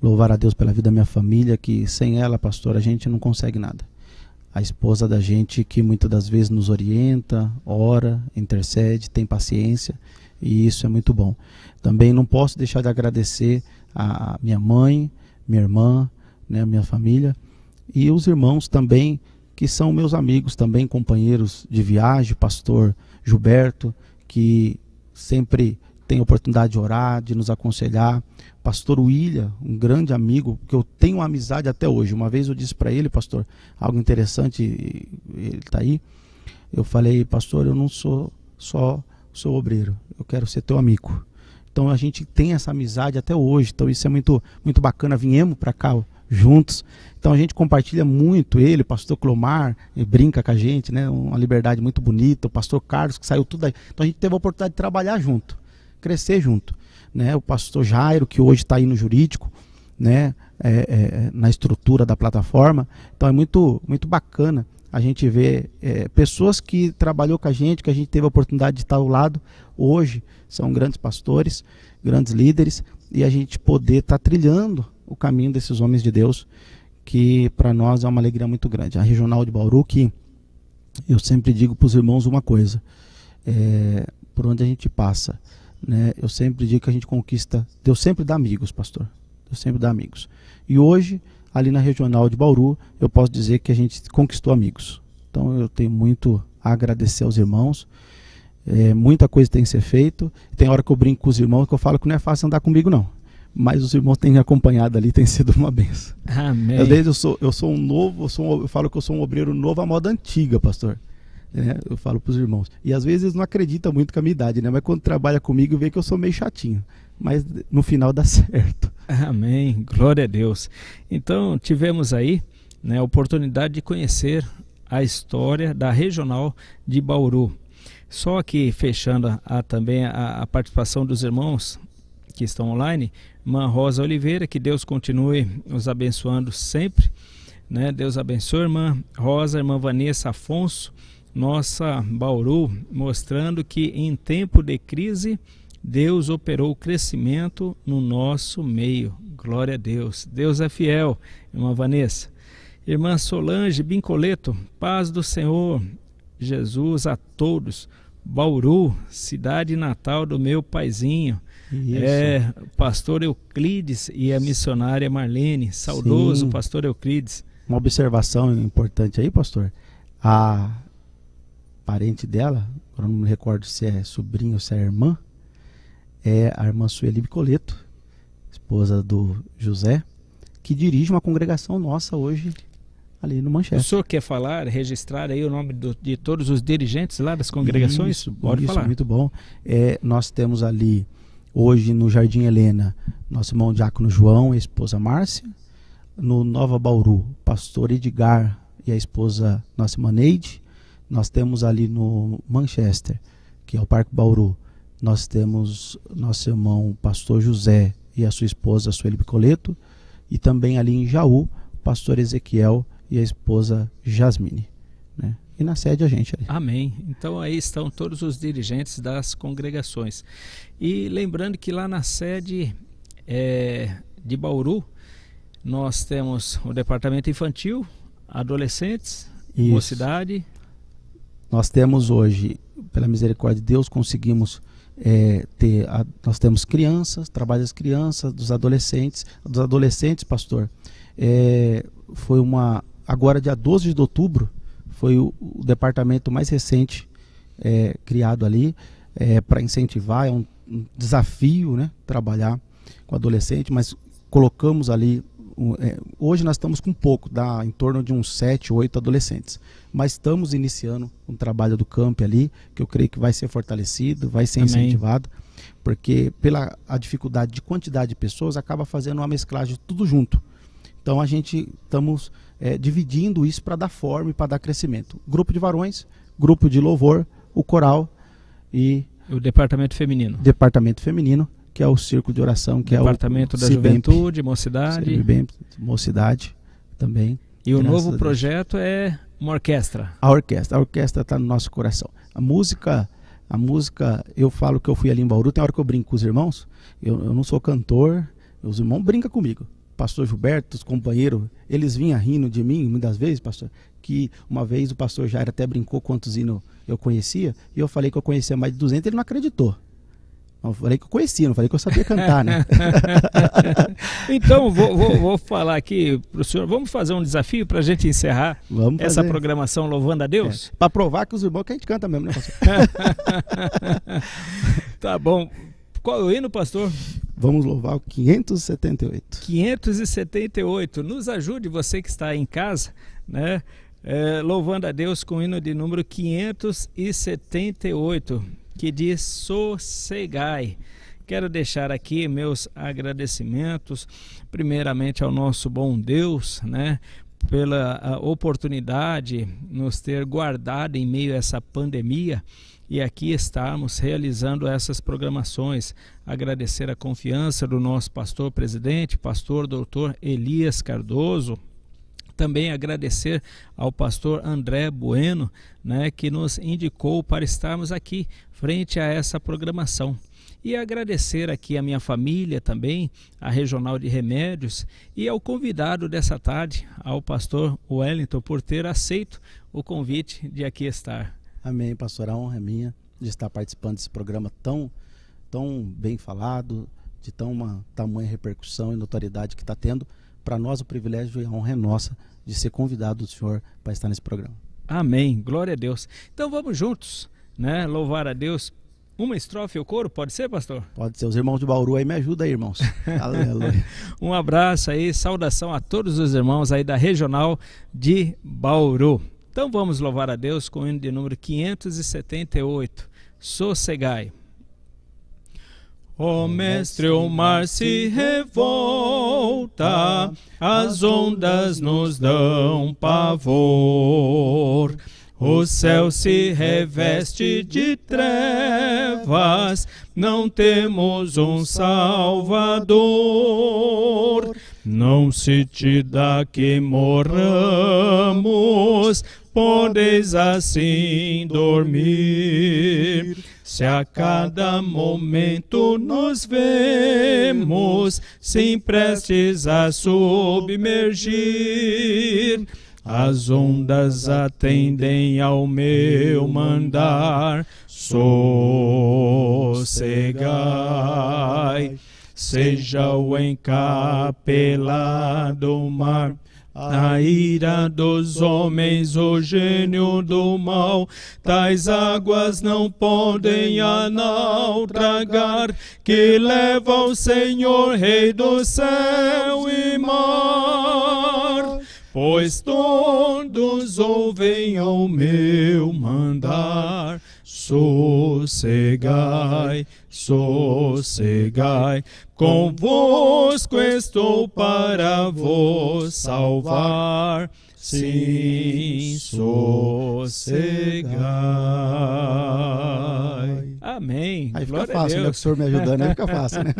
Louvar a Deus pela vida da minha família, que sem ela, pastor, a gente não consegue nada. A esposa da gente, que muitas das vezes nos orienta, ora, intercede, tem paciência, e isso é muito bom. Também não posso deixar de agradecer a minha mãe, minha irmã, né, minha família, e os irmãos também, que são meus amigos também, companheiros de viagem, pastor Gilberto, que sempre tem oportunidade de orar, de nos aconselhar. Pastor William, um grande amigo, que eu tenho uma amizade até hoje. Uma vez eu disse para ele, pastor, algo interessante, ele está aí. Eu falei, pastor, eu não sou só seu obreiro, eu quero ser teu amigo. Então a gente tem essa amizade até hoje, então isso é muito, muito bacana. Viemos para cá juntos, então a gente compartilha muito. Ele, o pastor Cleomar, brinca com a gente, né? Uma liberdade muito bonita. O pastor Carlos, que saiu tudo daí. Então a gente teve a oportunidade de trabalhar junto, crescer junto, né? O pastor Jairo, que hoje está aí no jurídico, né? Na estrutura da plataforma. Então é muito, muito bacana a gente ver pessoas que trabalhou com a gente, que a gente teve a oportunidade de estar ao lado, hoje são grandes pastores, grandes líderes, e a gente poder estar trilhando o caminho desses homens de Deus, que para nós é uma alegria muito grande. A Regional de Bauru, que eu sempre digo para os irmãos uma coisa, por onde a gente passa, né? Eu sempre digo que a gente conquista, Deus sempre dá amigos, pastor, Deus sempre dá amigos. E hoje, ali na Regional de Bauru, eu posso dizer que a gente conquistou amigos. Então eu tenho muito a agradecer aos irmãos. Muita coisa tem que ser feita. Tem hora que eu brinco com os irmãos, que eu falo que não é fácil andar comigo não, mas os irmãos têm acompanhado ali, tem sido uma benção. Amém. Eu falo que eu sou um obreiro novo à moda antiga, pastor. Eu falo para os irmãos. E às vezes não acredita muito com a minha idade, né? Mas quando trabalha comigo vê que eu sou meio chatinho. Mas no final dá certo. Amém. Glória a Deus. Então tivemos aí, né, a oportunidade de conhecer a história da Regional de Bauru. Só que fechando também a participação dos irmãos que estão online, irmã Rosa Oliveira, que Deus continue nos abençoando sempre, né? Deus abençoe, irmã Rosa, irmã Vanessa Afonso, nossa Bauru, mostrando que em tempo de crise, Deus operou o crescimento no nosso meio. Glória a Deus. Deus é fiel, irmã Vanessa. Irmã Solange Bicoleto, paz do Senhor Jesus a todos. Bauru, cidade natal do meu paizinho. Isso. Pastor Euclides e a missionária Marlene. Saudoso. Sim. Pastor Euclides. Uma observação importante aí, pastor. A parente dela, eu não me recordo se é sobrinho ou se é irmã, é a irmã Sueli Bicoleto, esposa do José, que dirige uma congregação nossa hoje ali no Manchester. O senhor quer falar, registrar aí o nome de todos os dirigentes lá das congregações? Isso, pode falar. Muito bom. Nós temos ali hoje no Jardim Helena, nosso irmão diácono João e a esposa Márcia. No Nova Bauru, pastor Edgar e a esposa, nossa irmã Neide. Nós temos ali no Manchester, que é o Parque Bauru, nós temos nosso irmão pastor José e a sua esposa Sueli Bicoleto. E também ali em Jaú, pastor Ezequiel e a esposa Jasmine, né? E na sede a gente ali. Amém. Então aí estão todos os dirigentes das congregações. E lembrando que lá na sede de Bauru, nós temos o departamento infantil, adolescentes, isso, mocidade. Nós temos hoje, pela misericórdia de Deus, conseguimos nós temos crianças, trabalho das crianças, dos adolescentes, pastor, foi uma... Agora, dia 12 de outubro, foi o departamento mais recente criado ali para incentivar, um desafio, né, trabalhar com adolescente, mas colocamos ali, hoje nós estamos com pouco, dá em torno de uns 7, 8 adolescentes, mas estamos iniciando um trabalho do camp ali, que eu creio que vai ser fortalecido, vai ser incentivado, porque pela a dificuldade de quantidade de pessoas, acaba fazendo uma mesclagem tudo junto. Então a gente estamos dividindo isso para dar forma e para dar crescimento. Grupo de varões, grupo de louvor, o coral e... O departamento feminino. Departamento feminino, que é o círculo de oração, que é o departamento da juventude, mocidade. CIBEMP, mocidade também. E o novo projeto é uma orquestra. A orquestra. A orquestra está no nosso coração. A música, eu falo que eu fui ali em Bauru, tem hora que eu brinco com os irmãos, eu não sou cantor, os irmãos brincam comigo. Pastor Gilberto, os companheiros, eles vinham rindo de mim muitas vezes, pastor, que uma vez o pastor Jair até brincou quantos hinos eu conhecia, e eu falei que eu conhecia mais de 200, ele não acreditou. Eu falei que eu conhecia, não falei que eu sabia cantar, né? Então, vou falar aqui para o senhor, vamos fazer um desafio para a gente encerrar essa programação louvando a Deus? Para provar que os irmãos que a gente canta mesmo, né, pastor? Tá bom. Qual é o hino, pastor? Vamos louvar o 578. 578. Nos ajude, você que está em casa, né? Louvando a Deus com o hino de número 578, que diz Sossegai. Quero deixar aqui meus agradecimentos, primeiramente ao nosso bom Deus, né? Pela oportunidade nos ter guardado em meio a essa pandemia. E aqui estamos realizando essas programações. Agradecer a confiança do nosso pastor-presidente, pastor doutor Elias Cardoso. Também agradecer ao pastor André Bueno, né, que nos indicou para estarmos aqui frente a essa programação. E agradecer aqui a minha família também, a Regional de Remédios e ao convidado dessa tarde, ao pastor Wellington, por ter aceito o convite de aqui estar. Amém, pastor. A honra é minha de estar participando desse programa tão bem falado, de tamanha repercussão e notoriedade que está tendo. Para nós o privilégio e a honra é nossa de ser convidado do senhor para estar nesse programa. Amém, glória a Deus. Então vamos juntos, né? Louvar a Deus. Uma estrofe ou coro, pode ser, pastor? Pode ser, os irmãos de Bauru aí me ajudam aí, irmãos. Aleluia. Um abraço aí, saudação a todos os irmãos aí da Regional de Bauru. Então vamos louvar a Deus com o hino de número 578, Sossegai. Ó mestre, o mar se revolta, as ondas nos dão pavor. O céu se reveste de trevas, não temos um Salvador. Não se te dá que morramos, podeis assim dormir. Se a cada momento nos vemos, sim prestes a submergir. As ondas atendem ao meu mandar, sossegai. Seja o encapelado mar, a ira dos homens, o gênio do mal. Tais águas não podem a naufragar, que leva o Senhor, Rei do céu e mar. Pois todos ouvem ao meu mandar, sossegai, sossegai. Convosco estou para vos salvar, sim, sossegai. Amém. Aí fica fácil, né? O senhor me ajudando, aí fica fácil, né?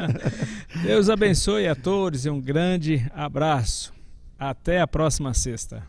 Deus abençoe a todos e um grande abraço. Até a próxima sexta.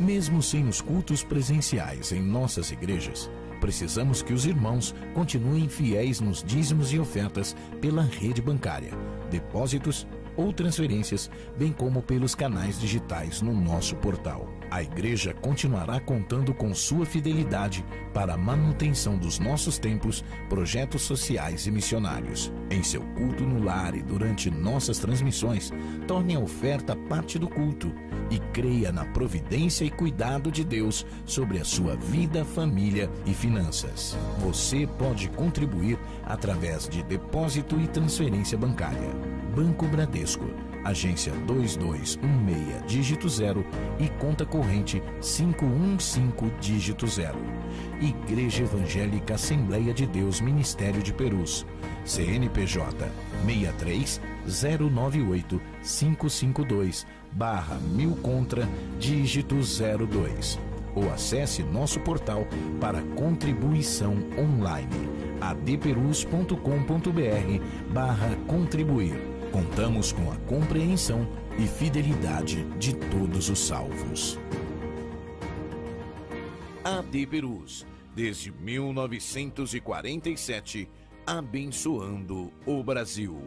Mesmo sem os cultos presenciais em nossas igrejas, precisamos que os irmãos continuem fiéis nos dízimos e ofertas pela rede bancária, depósitos ou transferências, bem como pelos canais digitais no nosso portal. A Igreja continuará contando com sua fidelidade para a manutenção dos nossos templos, projetos sociais e missionários. Em seu culto no lar e durante nossas transmissões, torne a oferta parte do culto e creia na providência e cuidado de Deus sobre a sua vida, família e finanças. Você pode contribuir através de depósito e transferência bancária. Banco Bradesco, agência 2216, dígito 0 e conta corrente 515, dígito 0. Igreja Evangélica Assembleia de Deus Ministério de Perus, CNPJ 63098-552/1000, dígito 02. Ou acesse nosso portal para contribuição online, adperus.com.br/contribuir. Contamos com a compreensão e fidelidade de todos os salvos. AD Perus, desde 1947, abençoando o Brasil.